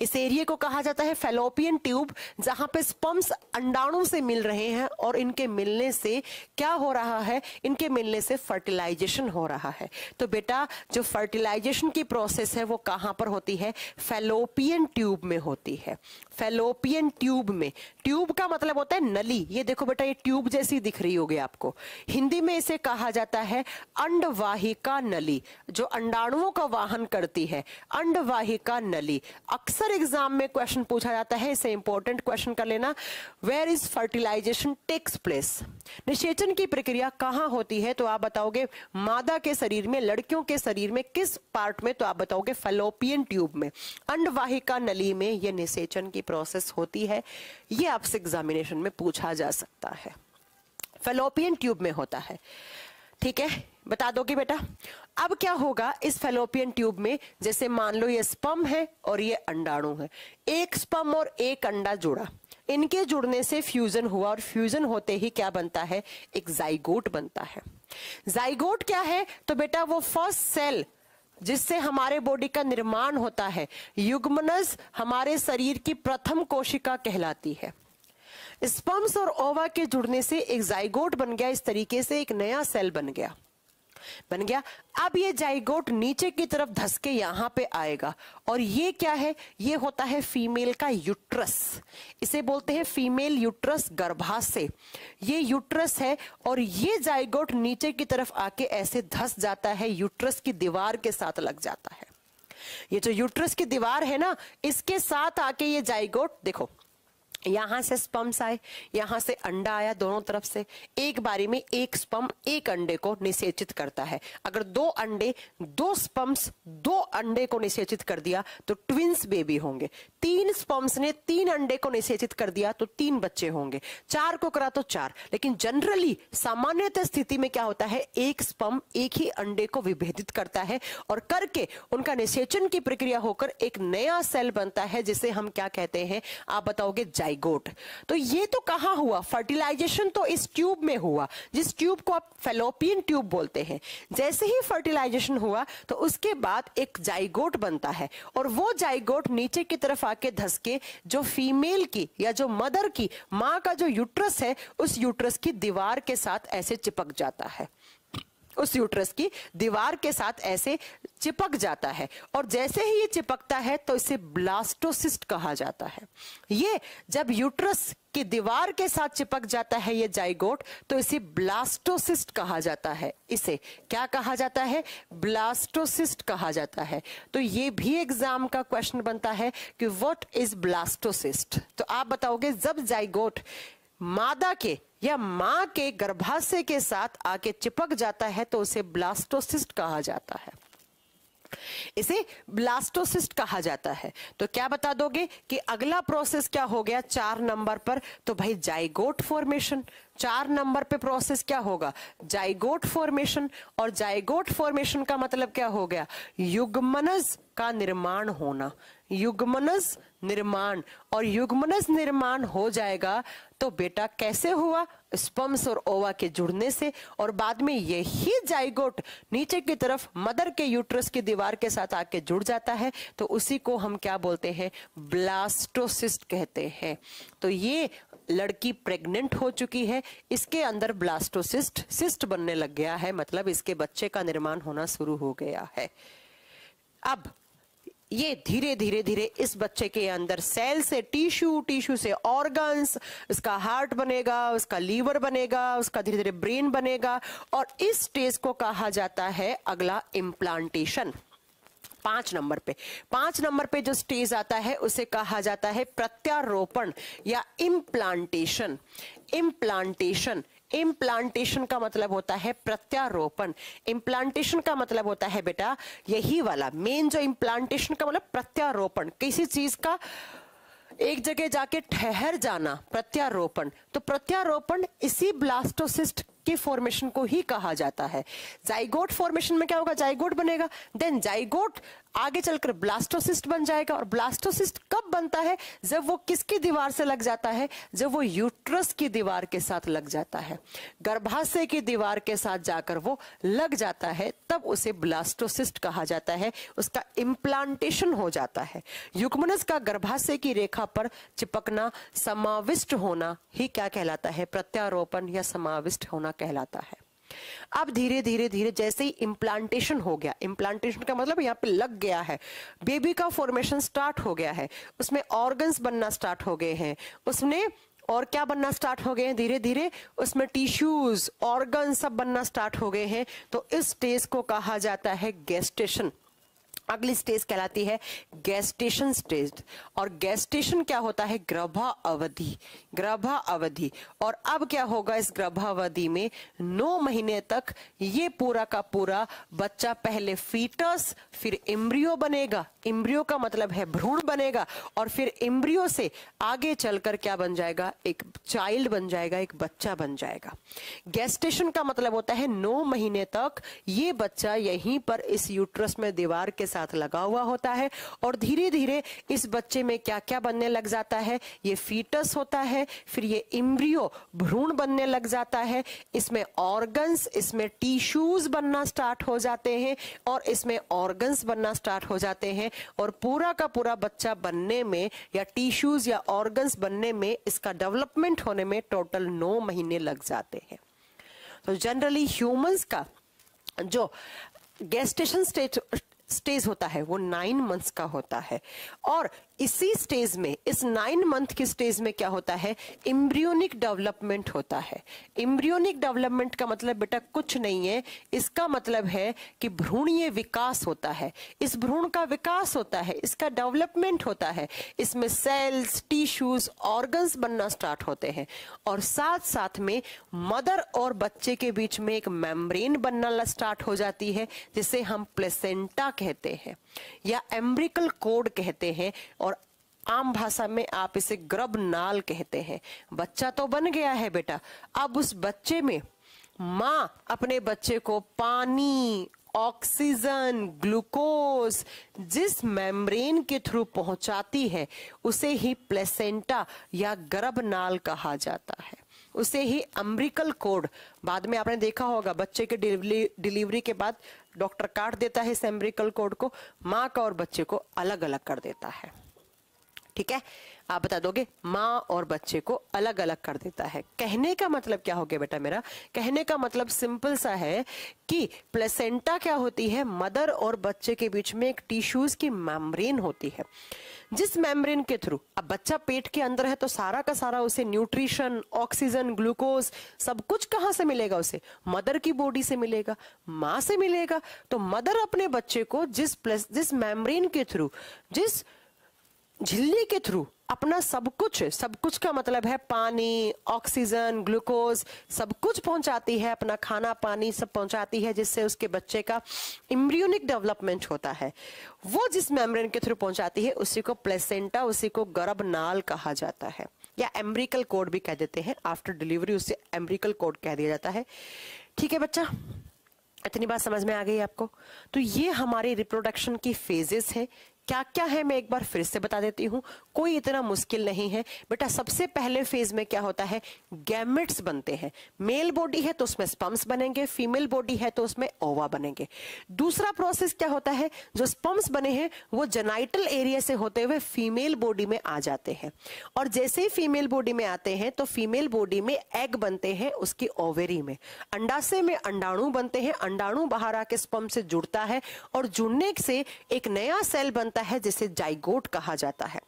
इस एरिया को कहा जाता है फैलोपियन ट्यूब, जहां पे स्पर्म्स अंडाणु से मिल रहे हैं, और इनके मिलने से क्या हो रहा है? इनके मिलने से फर्टिलाइजेशन हो रहा है। तो बेटा जो फर्टिलाइजेशन की प्रोसेस है वो कहां पर होती है? फैलोपियन ट्यूब में होती है। फैलोपियन ट्यूब में, ट्यूब का मतलब होता है नली। ये देखो बेटा, ये ट्यूब जैसी दिख रही होगी आपको। हिंदी में इसे कहा जाता है अंडवाहिका नली, जो अंडाणुओं का वाहन करती है, अंडवाहिका नली। अक्सर एग्जाम में क्वेश्चन पूछा जाता है, इसे इंपॉर्टेंट क्वेश्चन कर लेना। Where is fertilisation takes place? निषेचन की प्रक्रिया कहां होती है? तो आप बताओगे मादा के शरीर में, लड़कियों के शरीर में। किस पार्ट में? तो आप बताओगे फैलोपियन ट्यूब में, अंडवाहिका नली में यह निषेचन की प्रोसेस होती है। यह आपसे एग्जामिनेशन में पूछा जा सकता है, फैलोपियन ट्यूब में होता है। ठीक है, बता दोगे बेटा। अब क्या होगा इस फैलोपियन ट्यूब में? जैसे मान लो ये स्पर्म है और ये अंडाणु है, एक स्पर्म और एक अंडा जुड़ा, इनके जुड़ने से फ्यूजन हुआ, और फ्यूजन होते ही क्या बनता है? एक जाइगोट बनता है। जाइगोट क्या है? तो बेटा वो फर्स्ट सेल जिससे हमारे बॉडी का निर्माण होता है। युग्मनज हमारे शरीर की प्रथम कोशिका कहलाती है। स्पर्म्स और ओवा के जुड़ने से एक जाइगोट बन गया, इस तरीके से एक नया सेल बन गया बन गया अब ये जाइगोट नीचे की तरफ धस के यहां पे आएगा, और ये क्या है? ये होता है फीमेल का यूट्रस। इसे बोलते हैं फीमेल यूट्रस, गर्भाशय। ये यूट्रस है, और ये जाइगोट नीचे की तरफ आके ऐसे धस जाता है, यूट्रस की दीवार के साथ लग जाता है। ये जो यूट्रस की दीवार है ना, इसके साथ आके ये जाइगोट, देखो यहां से स्पर्म्स आए, यहां से अंडा आया, दोनों तरफ से एक बारी में एक स्पर्म एक अंडे को निषेचित करता है। अगर दो अंडे, दो स्पर्म्स दो अंडे को निषेचित कर दिया तो ट्विंस बेबी होंगे। तीन स्पर्म्स ने तीन अंडे को निषेचित कर दिया तो तीन बच्चे होंगे, चार को करा तो चार। लेकिन जनरली सामान्यतः स्थिति में क्या होता है? एक स्पर्म एक ही अंडे को विभेदित करता है, और करके उनका निषेचन की प्रक्रिया होकर एक नया सेल बनता है, जिसे हम क्या कहते हैं? आप बताओगे जाइगोट। तो ये तो कहां हुआ? फर्टिलाइजेशन तो इस ट्यूब में हुआ, जिस ट्यूब को आप फैलोपियन ट्यूब बोलते हैं। जैसे ही फर्टिलाइजेशन हुआ तो उसके बाद एक जाइगोट बनता है, और वो जाइगोट नीचे की तरफ आके धस के जो फीमेल की या जो मदर की, मां का जो यूट्रस है, उस यूट्रस की दीवार के साथ ऐसे चिपक जाता है। उस यूट्रस की दीवार के साथ ऐसे चिपक जाता है, और जैसे ही ये चिपकता है तो इसे ब्लास्टोसिस्ट कहा जाता है। ये जब यूट्रस की दीवार के साथ चिपक जाता है ये जाइगोट, तो इसे ब्लास्टोसिस्ट कहा जाता है। इसे क्या कहा जाता है? ब्लास्टोसिस्ट कहा जाता है। तो ये भी एग्जाम का क्वेश्चन बनता है कि व्हाट इज ब्लास्टोसिस्ट। तो आप बताओगे जब जाइगोट मादा के या मां के गर्भाशय के साथ आके चिपक जाता है तो उसे ब्लास्टोसिस्ट कहा जाता है। इसे ब्लास्टोसिस्ट कहा जाता है। तो क्या बता दोगे कि अगला प्रोसेस क्या हो गया चार नंबर पर? तो भाई जाइगोट फॉर्मेशन। चार नंबर पे प्रोसेस क्या होगा? Zygote formation. और जाइगोट फॉर्मेशन का मतलब क्या हो गया? युग्मनज का निर्माण होना। युग्मनज निर्माण, और युग्मनज निर्माण हो जाएगा तो बेटा कैसे हुआ? स्पर्म्स और ओवा के जुड़ने से। और बाद में यही जाइगोट नीचे की तरफ मदर के यूट्रस की दीवार के साथ आके जुड़ जाता है, तो उसी को हम क्या बोलते हैं? ब्लास्टोसिस्ट कहते हैं। तो ये लड़की प्रेग्नेंट हो चुकी है, इसके अंदर ब्लास्टोसिस्ट सिस्ट बनने लग गया है, मतलब इसके बच्चे का निर्माण होना शुरू हो गया है। अब ये धीरे धीरे धीरे इस बच्चे के अंदर सेल से टिश्यू, टिश्यू से ऑर्गन्स, उसका हार्ट बनेगा, उसका लीवर बनेगा, उसका धीरे धीरे ब्रेन बनेगा, और इस स्टेज को कहा जाता है अगला इम्प्लांटेशन। पांच नंबर पे पांच नंबर पे जो स्टेज आता है उसे कहा जाता है प्रत्यारोपण या इम्प्लांटेशन। इम्प्लांटेशन इम्प्लांटेशन का मतलब होता है प्रत्यारोपण। इम्प्लांटेशन का मतलब होता है बेटा यही वाला मेन जो इम्प्लांटेशन का मतलब प्रत्यारोपण, किसी चीज का एक जगह जाके ठहर जाना, प्रत्यारोपण। तो प्रत्यारोपण इसी ब्लास्टोसिस्ट के फॉर्मेशन को ही कहा जाता है। जाइगोट फॉर्मेशन में क्या होगा? जाइगोट बनेगा, देन जाइगोट आगे चलकर ब्लास्टोसिस्ट बन जाएगा। और ब्लास्टोसिस्ट कब बनता है? जब वो किसकी दीवार से लग जाता है? जब वो यूट्रस की दीवार के साथ लग जाता है, गर्भाशय की दीवार के साथ जाकर वो लग जाता है, तब उसे ब्लास्टोसिस्ट कहा जाता है। उसका इम्प्लांटेशन हो जाता है। युग्मनज का गर्भाशय की रेखा पर चिपकना, समाविष्ट होना ही क्या कहलाता है? प्रत्यारोपण या समाविष्ट होना कहलाता है। अब धीरे धीरे धीरे जैसे ही इम्प्लांटेशन हो गया, इम्प्लांटेशन का मतलब यहाँ पे लग गया है, बेबी का फॉर्मेशन स्टार्ट हो गया है, उसमें ऑर्गन्स बनना स्टार्ट हो गए हैं, उसने और क्या बनना स्टार्ट हो गए हैं? धीरे धीरे उसमें टिश्यूज, ऑर्गन सब बनना स्टार्ट हो गए हैं। तो इस स्टेज को कहा जाता है गेस्टेशन। अगली स्टेज कहलाती है गैस्टेशन स्टेज। और गैस्टेशन क्या होता है? गर्भा अवधि। गर्भा अवधि। और अब क्या होगा? इस गर्भावधि में नौ महीने तक ये पूरा का पूरा बच्चा पहले फीटस, फिर एम्ब्रियो बनेगा। एम्ब्रियो का मतलब है भ्रूण बनेगा, और फिर एम्ब्रियो से आगे चलकर क्या बन जाएगा? एक चाइल्ड बन जाएगा, एक बच्चा बन जाएगा। गैस्टेशन का मतलब होता है नौ महीने तक ये बच्चा यहीं पर इस यूट्रस में दीवार के साथ लगा हुआ होता है, और धीरे धीरे इस बच्चे में क्या क्या बनने लग जाता है? ये फीटस होता है, फिर ये एम्ब्रियो भ्रूण बनने लग जाता है, इसमें ऑर्गन्स, इसमें टिश्यूज बनना स्टार्ट हो जाते हैं, और इसमें ऑर्गन्स बनना स्टार्ट हो जाते हैं। और पूरा का पूरा बच्चा बनने में या टिश्यूज या ऑर्गन्स बनने में, इसका डेवलपमेंट होने में टोटल नौ महीने लग जाते हैं। तो जनरली ह्यूमंस का जो गेस्टेशन स्टेज स्टेज होता है वो नाइन मंथ्स का होता है। और इसी स्टेज में, इस नाइन मंथ की स्टेज में क्या होता है? एम्ब्रियोनिक डेवलपमेंट होता है। एम्ब्रियोनिक डेवलपमेंट का मतलब बेटा कुछ नहीं है, इसका मतलब है कि भ्रूणीय विकास होता है। इस भ्रूण का विकास होता है, इसका डेवलपमेंट होता है, इसमें सेल्स, टिश्यूज, ऑर्गन्स बनना स्टार्ट होते हैं, और साथ साथ में मदर और बच्चे के बीच में एक मेम्ब्रेन बनना स्टार्ट हो जाती है, जिसे हम प्लेसेंटा कहते हैं या एम्ब्रिकल कोड कहते हैं, और आम भाषा में आप इसे गर्भ नाल कहते हैं। बच्चा तो बन गया है बेटा, अब उस बच्चे में माँ अपने बच्चे को पानी, ऑक्सीजन, ग्लूकोज जिस मेम्ब्रेन के थ्रू पहुंचाती है उसे ही प्लेसेंटा या गर्भ नाल कहा जाता है, उसे ही एम्ब्रिकल कोड। बाद में आपने देखा होगा बच्चे के डिलीवरी डिलीवरी के बाद डॉक्टर काट देता है इस एम्ब्रिकल कोड को, माँ का और बच्चे को अलग अलग कर देता है। ठीक है, आप बता दोगे माँ और बच्चे को अलग अलग कर देता है। कहने का मतलब क्या हो गया बेटा मेरा, कहने का मतलब सिंपल सा है कि प्लेसेंटा क्या होती है, मदर और बच्चे के बीच में एक टिश्यूज की मेम्ब्रेन होती है, जिस मेम्ब्रेन के थ्रू अब बच्चा पेट के अंदर है तो सारा का सारा उसे न्यूट्रिशन, ऑक्सीजन, ग्लूकोज सब कुछ कहाँ से मिलेगा, उसे मदर की बॉडी से मिलेगा, माँ से मिलेगा। तो मदर अपने बच्चे को जिस प्लस जिस मेम्ब्रेन के थ्रू, जिस झिल्ली के थ्रू अपना सब कुछ, सब कुछ का मतलब है पानी, ऑक्सीजन, ग्लूकोज सब कुछ पहुंचाती है, अपना खाना पानी सब पहुंचाती है, जिससे उसके बच्चे का एम्ब्रियोनिक डेवलपमेंट होता है। वो जिस मेम्ब्रेन के थ्रू पहुंचाती है उसी को प्लेसेंटा, उसी को गर्भनाल कहा जाता है, या एम्ब्रिकल कोड भी कह देते हैं। आफ्टर डिलीवरी उसे एम्ब्रिकल कोड कह दिया जाता है। ठीक है बच्चा, इतनी बात समझ में आ गई आपको। तो ये हमारी रिप्रोडक्शन की फेजेस है। क्या क्या है मैं एक बार फिर से बता देती हूँ, कोई इतना मुश्किल नहीं है बेटा। सबसे पहले फेज में क्या होता है, गैमेट्स बनते हैं। मेल बॉडी है तो उसमें स्पर्म्स बनेंगे, फीमेल बॉडी है तो उसमें ओवा बनेंगे। दूसरा प्रोसेस क्या होता है, जो स्पर्म्स बने हैं वो जेनाइटल एरिया से होते हुए फीमेल बॉडी में आ जाते हैं, और जैसे ही फीमेल बॉडी में आते हैं तो फीमेल बॉडी में एग बनते हैं, उसकी ओवेरी में, अंडाशय में अंडाणु बनते हैं। अंडाणु बाहर आके स्पर्म से जुड़ता है और जुड़ने से एक नया सेल बनता है जिसे जाइगोट कहा जाता है।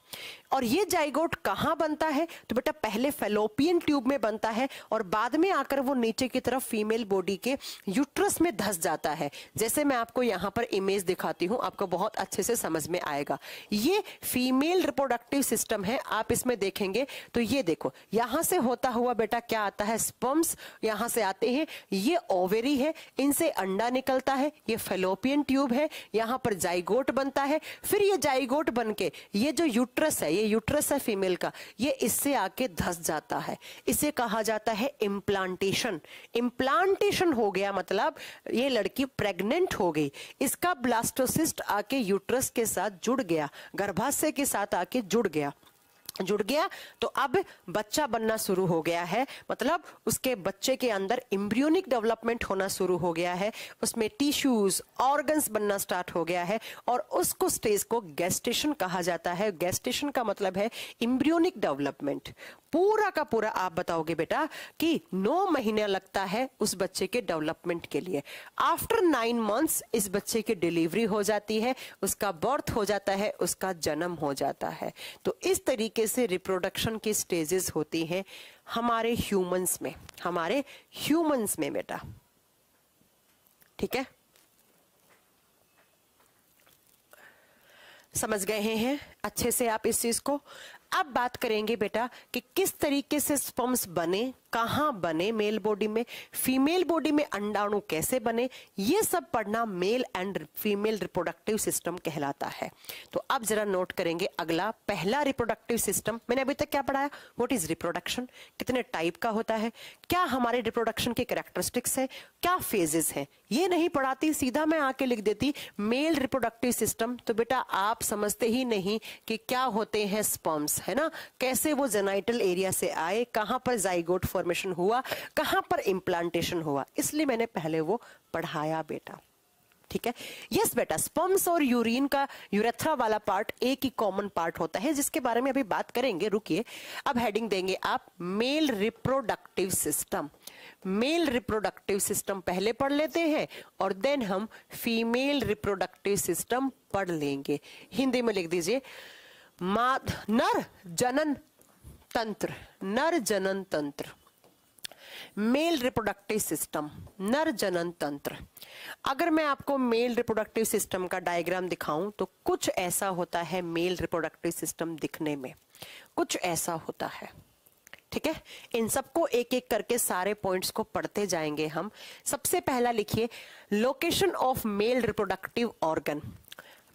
और ये जाइगोट कहां बनता है, तो बेटा पहले फैलोपियन ट्यूब में बनता है और बाद में आकर वो नीचे की तरफ फीमेल बॉडी के यूट्रस में धस जाता है। जैसे मैं आपको यहां पर इमेज दिखाती हूं, आपको बहुत अच्छे से समझ में आएगा। ये फीमेल रिप्रोडक्टिव सिस्टम है। आप इसमें देखेंगे तो ये देखो, यहां से होता हुआ बेटा क्या आता है, स्पर्म्स यहां से आते हैं, ये ओवेरी है, इनसे अंडा निकलता है, ये फैलोपियन ट्यूब है, यहां पर जाइगोट बनता है। फिर ये जाइगोट बनके ये जो यूट्रस है, ये यूट्रस है फीमेल का, ये इससे आके धस जाता है, इसे कहा जाता है इम्प्लांटेशन। इम्प्लांटेशन हो गया मतलब ये लड़की प्रेग्नेंट हो गई, इसका ब्लास्टोसिस्ट आके यूट्रस के साथ जुड़ गया, गर्भाशय के साथ आके जुड़ गया, जुड़ गया तो अब बच्चा बनना शुरू हो गया है। मतलब उसके बच्चे के अंदर एम्ब्रियोनिक डेवलपमेंट होना शुरू हो गया है, उसमें टिश्यूज, ऑर्गन्स बनना स्टार्ट हो गया है, और उसको स्टेज को गैस्टेशन कहा जाता है। गैस्टेशन का मतलब है एम्ब्रियोनिक डेवलपमेंट। पूरा का पूरा आप बताओगे बेटा कि नौ महीना लगता है उस बच्चे के डेवलपमेंट के लिए। आफ्टर नाइन मंथ्स इस बच्चे की डिलीवरी हो जाती है, उसका बर्थ हो जाता है, उसका जन्म हो जाता है। तो इस तरीके से रिप्रोडक्शन की स्टेजेस होती हैं हमारे ह्यूमंस में, हमारे ह्यूमंस में बेटा। ठीक है, समझ गए हैं अच्छे से आप इस चीज को। अब बात करेंगे बेटा कि किस तरीके से स्पर्म्स बने, कहाँ बने, मेल बॉडी में, फीमेल बॉडी में अंडाणु कैसे बने, ये सब पढ़ना male and female reproductive system कहलाता है। तो अब जरा नोट करेंगे अगला, पहला रिप्रोडक्टिव सिस्टम। मैंने अभी तक क्या पढ़ाया, व्हाट इज रिप्रोडक्शन, कितने टाइप का होता है, क्या हमारे रिप्रोडक्शन के कैरेक्टरिस्टिक्स है, क्या फेजेस है। ये नहीं पढ़ाती, सीधा मैं आके लिख देती मेल रिप्रोडक्टिव सिस्टम, तो बेटा आप समझते ही नहीं कि क्या होते हैं स्पर्म्स, है ना, कैसे वो जेनाइटल एरिया से आए, कहां पर जाइगोट फॉर्मेशन हुआ, कहां पर इम्प्लांटेशन हुआ, इसलिए मैंने पहले वो पढ़ाया बेटा। ठीक है, यस बेटा, स्पर्म्स और यूरिन का यूरेथ्रा वाला पार्ट एक ही कॉमन पार्ट होता है, जिसके बारे में अभी बात करेंगे। रुकिए, अब हेडिंग देंगे आप male reproductive system. Male reproductive system पहले पढ़ लेते हैं और देन हम फीमेल रिप्रोडक्टिव सिस्टम पढ़ लेंगे। हिंदी में लिख दीजिए नर जनन तंत्र, नर जनन तंत्र, मेल रिप्रोडक्टिव सिस्टम, नर जनन तंत्र। अगर मैं आपको मेल रिप्रोडक्टिव सिस्टम का डायग्राम दिखाऊं तो कुछ ऐसा होता है, मेल रिप्रोडक्टिव सिस्टम दिखने में कुछ ऐसा होता है। ठीक है, इन सबको एक एक करके सारे पॉइंट्स को पढ़ते जाएंगे हम। सबसे पहला लिखिए, location of male reproductive organ.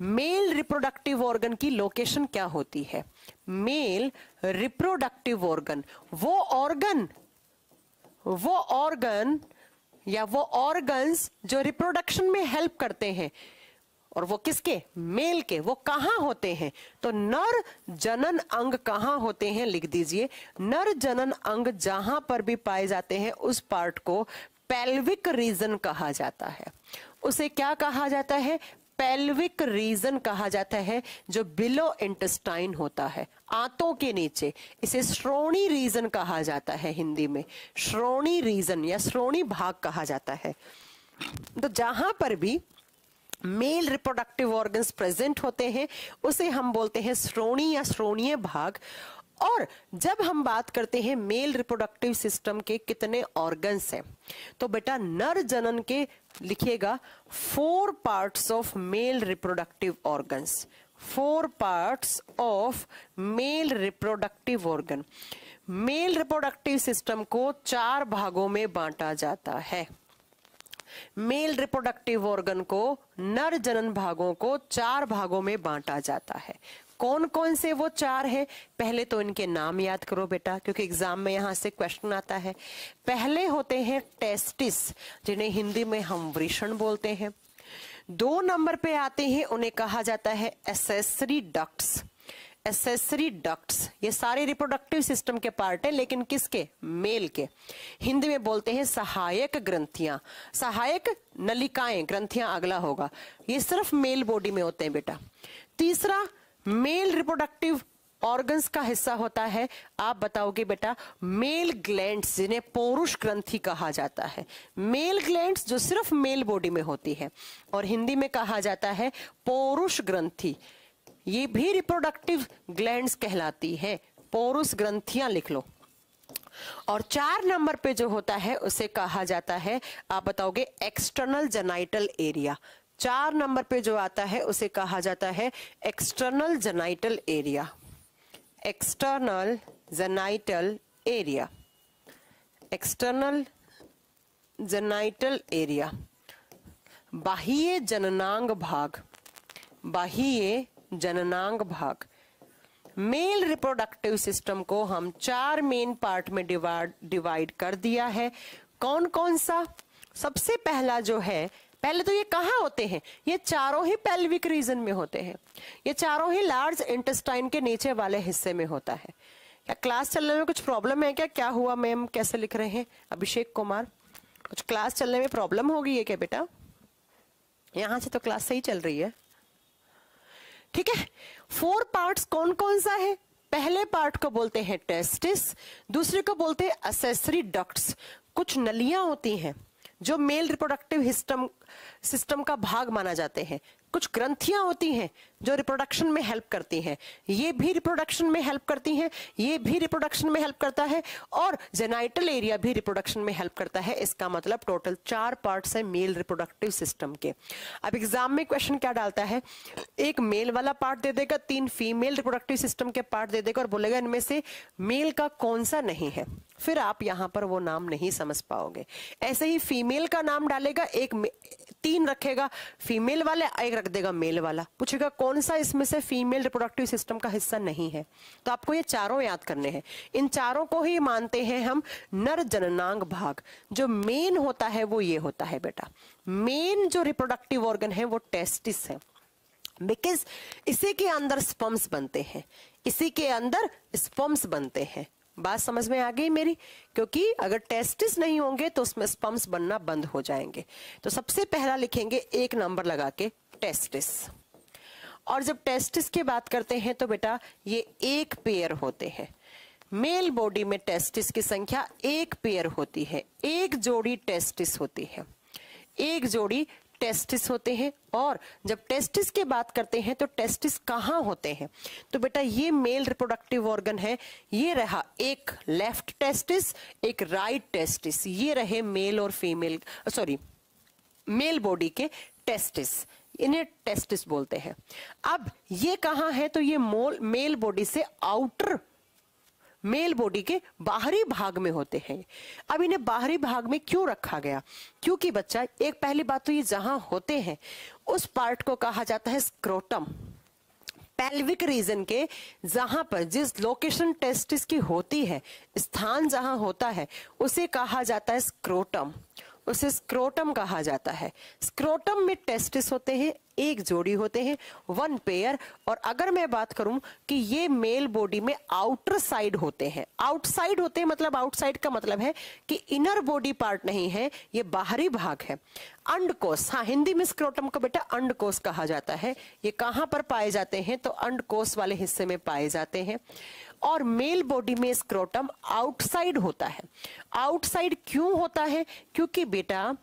Male reproductive organ की लोकेशन क्या होती है, मेल रिप्रोडक्टिव ऑर्गन, वो ऑर्गन वो ऑर्गन या वो ऑर्गन्स जो रिप्रोडक्शन में हेल्प करते हैं, और वो किसके, मेल के, वो कहाँ होते हैं, तो नर जनन अंग कहाँ होते हैं, लिख दीजिए नर जनन अंग जहां पर भी पाए जाते हैं उस पार्ट को पेल्विक रीजन कहा जाता है। उसे क्या कहा जाता है, पेल्विक रीजन कहा जाता है जो बिलो इंटेस्टाइन होता है, आंतों के नीचे। इसे श्रोणी रीजन कहा जाता है, हिंदी में श्रोणी रीजन या श्रोणी भाग कहा जाता है। तो जहां पर भी मेल रिप्रोडक्टिव ऑर्गन्स प्रेजेंट होते हैं उसे हम बोलते हैं श्रोणी या श्रोणीय भाग। और जब हम बात करते हैं मेल रिप्रोडक्टिव सिस्टम के कितने ऑर्गन्स हैं, तो बेटा नर जनन के लिखिएगा four parts of male reproductive organs, four parts of male reproductive organ. Male reproductive system को चार भागों में बांटा जाता है, मेल रिप्रोडक्टिव ऑर्गन को, नर जनन भागों को चार भागों में बांटा जाता है। कौन कौन से वो चार है? पहले तो इनके नाम याद करो बेटा, क्योंकि एग्जाम में यहां से क्वेश्चन आता है। पहले होते हैं टेस्टिस, जिन्हें हिंदी में हम वृषण बोलते हैं। दो नंबर पे आते हैं, उन्हें कहा जाता है एसेसरी डक्ट्स। एसेसरी डक्ट्स ये सारे रिप्रोडक्टिव सिस्टम के पार्ट है, लेकिन किसके? मेल के। हिंदी में बोलते हैं सहायक ग्रंथियां, सहायक नलिकाएं, ग्रंथियां अगला होगा। ये सिर्फ मेल बॉडी में होते हैं बेटा। तीसरा मेल रिप्रोडक्टिव ऑर्गन्स का हिस्सा होता है, आप बताओगे बेटा, मेल ग्लैंड्स, जिन्हें पौरुष ग्रंथि कहा जाता है। मेल ग्लैंड्स जो सिर्फ मेल बॉडी में होती है और हिंदी में कहा जाता है पौरुष ग्रंथि। ये भी रिप्रोडक्टिव ग्लैंड्स कहलाती है, पौरुष ग्रंथियां लिख लो। और चार नंबर पे जो होता है उसे कहा जाता है, आप बताओगे, एक्सटर्नल जेनाइटल एरिया। चार नंबर पे जो आता है उसे कहा जाता है external genital area, external genital area, external genital area. बाह्य जननांग भाग, बाह्य जननांग भाग। मेल रिप्रोडक्टिव सिस्टम को हम चार मेन पार्ट में डिवाइड डिवाइड कर दिया है। कौन कौन सा? सबसे पहला जो है, पहले तो ये कहाँ होते हैं? ये चारों ही पेल्विक रीजन में होते हैं, ये चारों ही लार्ज इंटेस्टाइन के नीचे वाले हिस्से में होता है। क्या क्लास चलने में कुछ प्रॉब्लम है क्या? क्या हुआ मैम, कैसे लिख रहे हैं अभिषेक कुमार? कुछ क्लास चलने में प्रॉब्लम हो गई है क्या बेटा? यहाँ से तो क्लास सही चल रही है, ठीक है। फोर पार्ट्स कौन कौन सा है? पहले पार्ट को बोलते हैं टेस्टिस, दूसरे को बोलते हैं एक्सेसरी डक्ट्स, कुछ नलियां होती हैं जो मेल रिप्रोडक्टिव सिस्टम सिस्टम का भाग माना जाते हैं, कुछ ग्रंथियां होती हैं जो रिप्रोडक्शन में हेल्प करती हैं, ये भी रिप्रोडक्शन में हेल्प करती हैं, ये भी रिप्रोडक्शन में हेल्प करता है, और जेनाइटल एरिया भी रिप्रोडक्शन में हेल्प करता है। इसका मतलब टोटल चार पार्ट्स है मेल रिप्रोडक्टिव सिस्टम के। अब एग्जाम में क्वेश्चन क्या डालता है? एक मेल वाला पार्ट दे देगा, तीन फीमेल रिप्रोडक्टिव सिस्टम के पार्ट दे देगा और बोलेगा इनमें से मेल का कौन सा नहीं है। फिर आप यहाँ पर वो नाम नहीं समझ पाओगे। ऐसे ही फीमेल का नाम डालेगा, एक तीन रखेगा फीमेल वाले, एक रख देगा मेल वाला, पूछेगा कौन सा इसमें से फीमेल रिप्रोडक्टिव सिस्टम का हिस्सा नहीं है। तो आपको ये चारों याद करने हैं। इन चारों को ही मानते हैं हम नर जननांग भाग। जो मेन होता है वो ये होता है बेटा, मेन जो रिप्रोडक्टिव ऑर्गन है वो टेस्टिस है, बिकॉज इसी के अंदर स्पर्म्स बनते हैं, इसी के अंदर स्पर्म्स बनते हैं। बात समझ में आ गई मेरी? क्योंकि अगर टेस्टिस नहीं होंगे तो उसमें स्पर्म्स बनना बंद हो जाएंगे। तो सबसे पहला लिखेंगे एक नंबर लगा के टेस्टिस। और जब टेस्टिस की बात करते हैं तो बेटा ये एक पेयर होते हैं। मेल बॉडी में टेस्टिस की संख्या एक पेयर होती है, एक जोड़ी टेस्टिस होती है, एक जोड़ी टेस्टिस होते हैं। और जब टेस्टिस की बात करते हैं तो टेस्टिस कहाँ होते हैं? तो बेटा ये मेल रिप्रोडक्टिव ऑर्गन है, ये रहा एक लेफ्ट टेस्टिस, एक राइट टेस्टिस, ये रहे मेल और फीमेल, सॉरी मेल बॉडी के टेस्टिस, इन्हें टेस्टिस बोलते हैं। अब ये कहाँ है? तो ये मोल मेल बॉडी से आउटर, मेल बॉडी के बाहरी भाग में होते हैं। अब इन्हें बाहरी भाग में क्यों रखा गया? क्योंकि बच्चा, एक पहली बात तो ये जहां होते हैं उस पार्ट को कहा जाता है स्क्रोटम। पेल्विक रीजन के जहां पर, जिस लोकेशन टेस्टिस की होती है, स्थान जहां होता है उसे कहा जाता है स्क्रोटम। उसे स्क्रोटम कहा जाता है। स्क्रोटम में टेस्टिस होते हैं, एक जोड़ी होते हैं, वन पेयर। और अगर मैं बात करूं कि ये मेल बॉडी में आउटर साइड होते हैं, आउटसाइड होते हैं मतलब आउटसाइड का मतलब है कि इनर बॉडी पार्ट नहीं है, ये बाहरी भाग है। अंडकोश, हाँ हिंदी में स्क्रोटम को बेटा अंडकोश कहा जाता है। ये कहां पर पाए जाते हैं तो अंडकोश वाले हिस्से में पाए जाते हैं। और मेल बॉडी में स्क्रोटम आउटसाइड होता है। आउटसाइड क्यों होता है? क्योंकि बेटा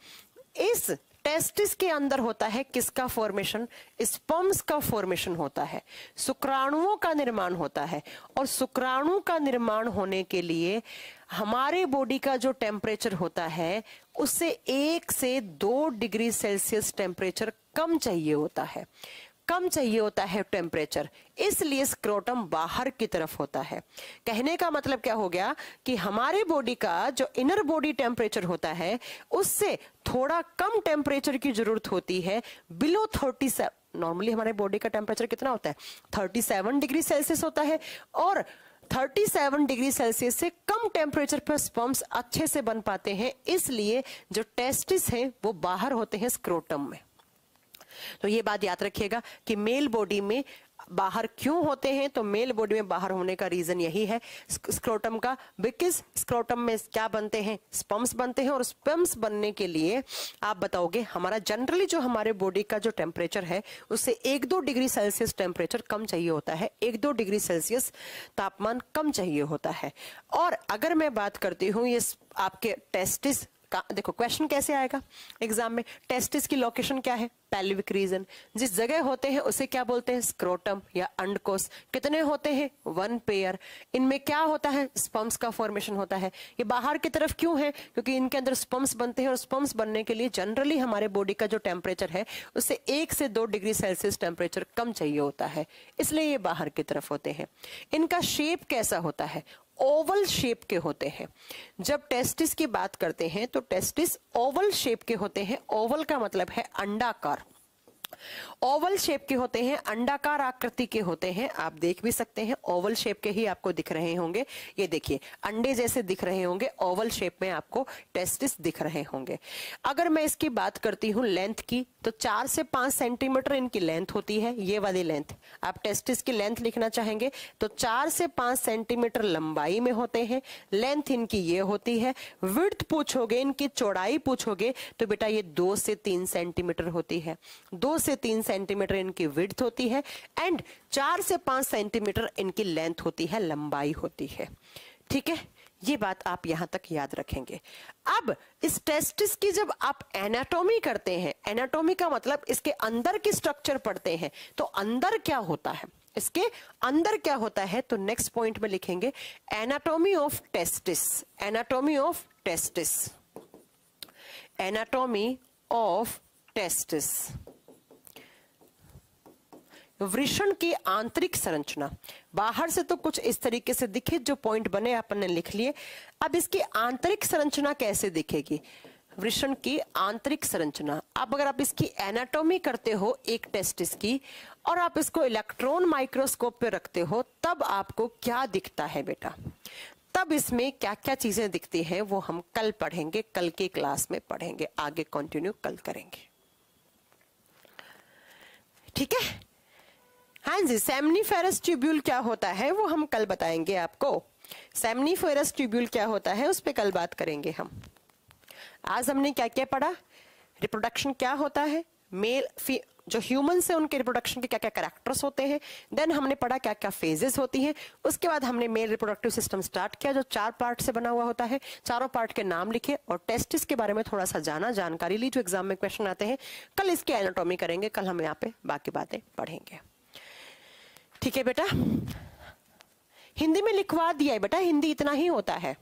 इस टेस्टिस के अंदर होता है किसका फॉर्मेशन? स्पर्म्स का फॉर्मेशन होता है, शुक्राणुओं का निर्माण होता है। और शुक्राणु का निर्माण होने के लिए हमारे बॉडी का जो टेम्परेचर होता है उससे एक से दो डिग्री सेल्सियस टेम्परेचर कम चाहिए होता है, कम चाहिए होता है टेम्परेचर, इसलिए स्क्रोटम बाहर की तरफ होता है। कहने का मतलब क्या हो गया कि हमारे बॉडी का जो इनर बॉडी टेम्परेचर होता है उससे थोड़ा कम टेम्परेचर की जरूरत होती है, बिलो थर्टी सेवन। नॉर्मली हमारे बॉडी का टेम्परेचर कितना होता है? थर्टी सेवन डिग्री सेल्सियस होता है। और सैंतीस डिग्री सेल्सियस से कम टेम्परेचर पर स्पर्म्स अच्छे से बन पाते हैं, इसलिए जो टेस्टिस हैं वो बाहर होते हैं स्क्रोटम में। तो ये बात याद रखिएगा कि मेल बॉडी में बाहर क्यों होते हैं, तो मेल बॉडी में बाहर होने का रीजन यही है स्क्रोटम का, बिकॉज स्क्रोटम में क्या बनते हैं? स्पर्म्स बनते हैं। और स्पर्म्स बनने के लिए आप बताओगे हमारा जनरली जो हमारे बॉडी का जो टेम्परेचर है उससे एक दो डिग्री सेल्सियस टेम्परेचर कम चाहिए होता है, एक दो डिग्री सेल्सियस तापमान कम चाहिए होता है। और अगर मैं बात करती हूँ ये आपके टेस्टिस का, देखो क्वेश्चन कैसे आएगा एग्जाम में, टेस्टिस की लोकेशन क्या है? Pelvic region. जिस जगह होते हैं उसे क्या बोलते हैं? स्क्रोटम या अंडकोश। कितने होते हैं? One pair. इनमें क्या होता है? स्पर्म्स का फॉर्मेशन होता है। ये बाहर की तरफ क्यों है? क्योंकि इनके अंदर स्पर्म्स बनते हैं और स्पर्म्स बनने के लिए जनरली हमारे बॉडी का जो टेम्परेचर है उससे एक से दो डिग्री सेल्सियस टेम्परेचर कम चाहिए होता है, इसलिए ये बाहर की तरफ होते हैं। इनका शेप कैसा होता है? ओवल शेप के होते हैं। जब टेस्टिस की बात करते हैं तो टेस्टिस ओवल शेप के होते हैं। ओवल का मतलब है अंडाकार, ओवल शेप के होते हैं, अंडाकार आकृति के होते हैं। आप देख भी सकते हैं ओवल शेप के ही आपको दिख रहे होंगे, ये देखिए अंडे जैसे दिख रहे होंगे, ओवल शेप में आपको टेस्टिस दिख रहे होंगे। अगर मैं इसकी बात करती हूं लेंथ की तो चार से पांच सेंटीमीटर इनकी लेंथ होती है, ये वाली लेंथ। आप टेस्टिस की लेंथ लिखना चाहेंगे तो चार से पांच सेंटीमीटर लंबाई में होते हैं, लेंथ इनकी ये होती है। विड्थ पूछोगे, इनकी चौड़ाई पूछोगे तो बेटा ये दो से तीन सेंटीमीटर होती है, दो से तीन सेंटीमीटर इनकी विड्थ होती है एंड चार से पांच सेंटीमीटर इनकी लेंथ होती है, लंबाई होती है। ठीक है, ये बात आप यहां तक याद रखेंगे। अब इस टेस्टिस की जब आप एनाटॉमी करते हैं, एनाटॉमी का मतलब इसके अंदर की स्ट्रक्चर पढ़ते हैं, तो अंदर क्या होता है, इसके अंदर क्या होता है, तो नेक्स्ट पॉइंट में लिखेंगे anatomy of testis, anatomy of testis, anatomy of testis. वृषण की आंतरिक संरचना, बाहर से तो कुछ इस तरीके से दिखे, जो पॉइंट बने अपन ने लिख लिए। अब इसकी आंतरिक संरचना कैसे दिखेगी? वृषण की आंतरिक संरचना, अब अगर आप इसकी एनाटॉमी करते हो एक टेस्टिस की और आप इसको इलेक्ट्रॉन माइक्रोस्कोप पे रखते हो तब आपको क्या दिखता है बेटा, तब इसमें क्या क्या चीजें दिखती हैं वो हम कल पढ़ेंगे, कल की क्लास में पढ़ेंगे, आगे कंटिन्यू कल करेंगे। ठीक है, हाँ जी। सेमनीफेरस ट्यूब्यूल क्या होता है वो हम कल बताएंगे आपको, सेमनीफेरस ट्यूब्यूल क्या होता है उस पर कल बात करेंगे हम। आज हमने क्या क्या पढ़ा, रिप्रोडक्शन क्या होता है, मेल फी जो ह्यूमन से उनके रिप्रोडक्शन के क्या क्या कैरेक्टर्स होते हैं, देन हमने पढ़ा क्या क्या फेजेस होती हैं, उसके बाद हमने मेल रिप्रोडक्टिव सिस्टम स्टार्ट किया जो चार पार्ट से बना हुआ होता है, चारों पार्ट के नाम लिखे और टेस्टिस के बारे में थोड़ा सा जाना, जानकारी ली जो एग्जाम में क्वेश्चन आते हैं। कल इसकी एनाटॉमी करेंगे, कल हम यहाँ पे बाकी बातें पढ़ेंगे। ठीक है बेटा, हिंदी में लिखवा दिया है बेटा, हिंदी इतना ही होता है,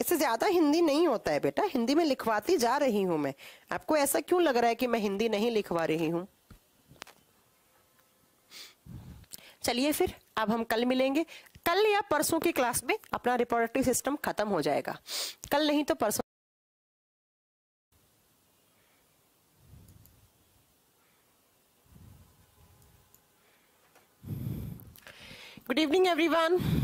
इससे ज्यादा हिंदी नहीं होता है बेटा, हिंदी में लिखवाती जा रही हूं मैं। आपको ऐसा क्यों लग रहा है कि मैं हिंदी नहीं लिखवा रही हूं? चलिए फिर अब हम कल मिलेंगे, कल या परसों की क्लास में अपना रिप्रोडक्टिव सिस्टम खत्म हो जाएगा, कल नहीं तो परसों। Good evening everyone.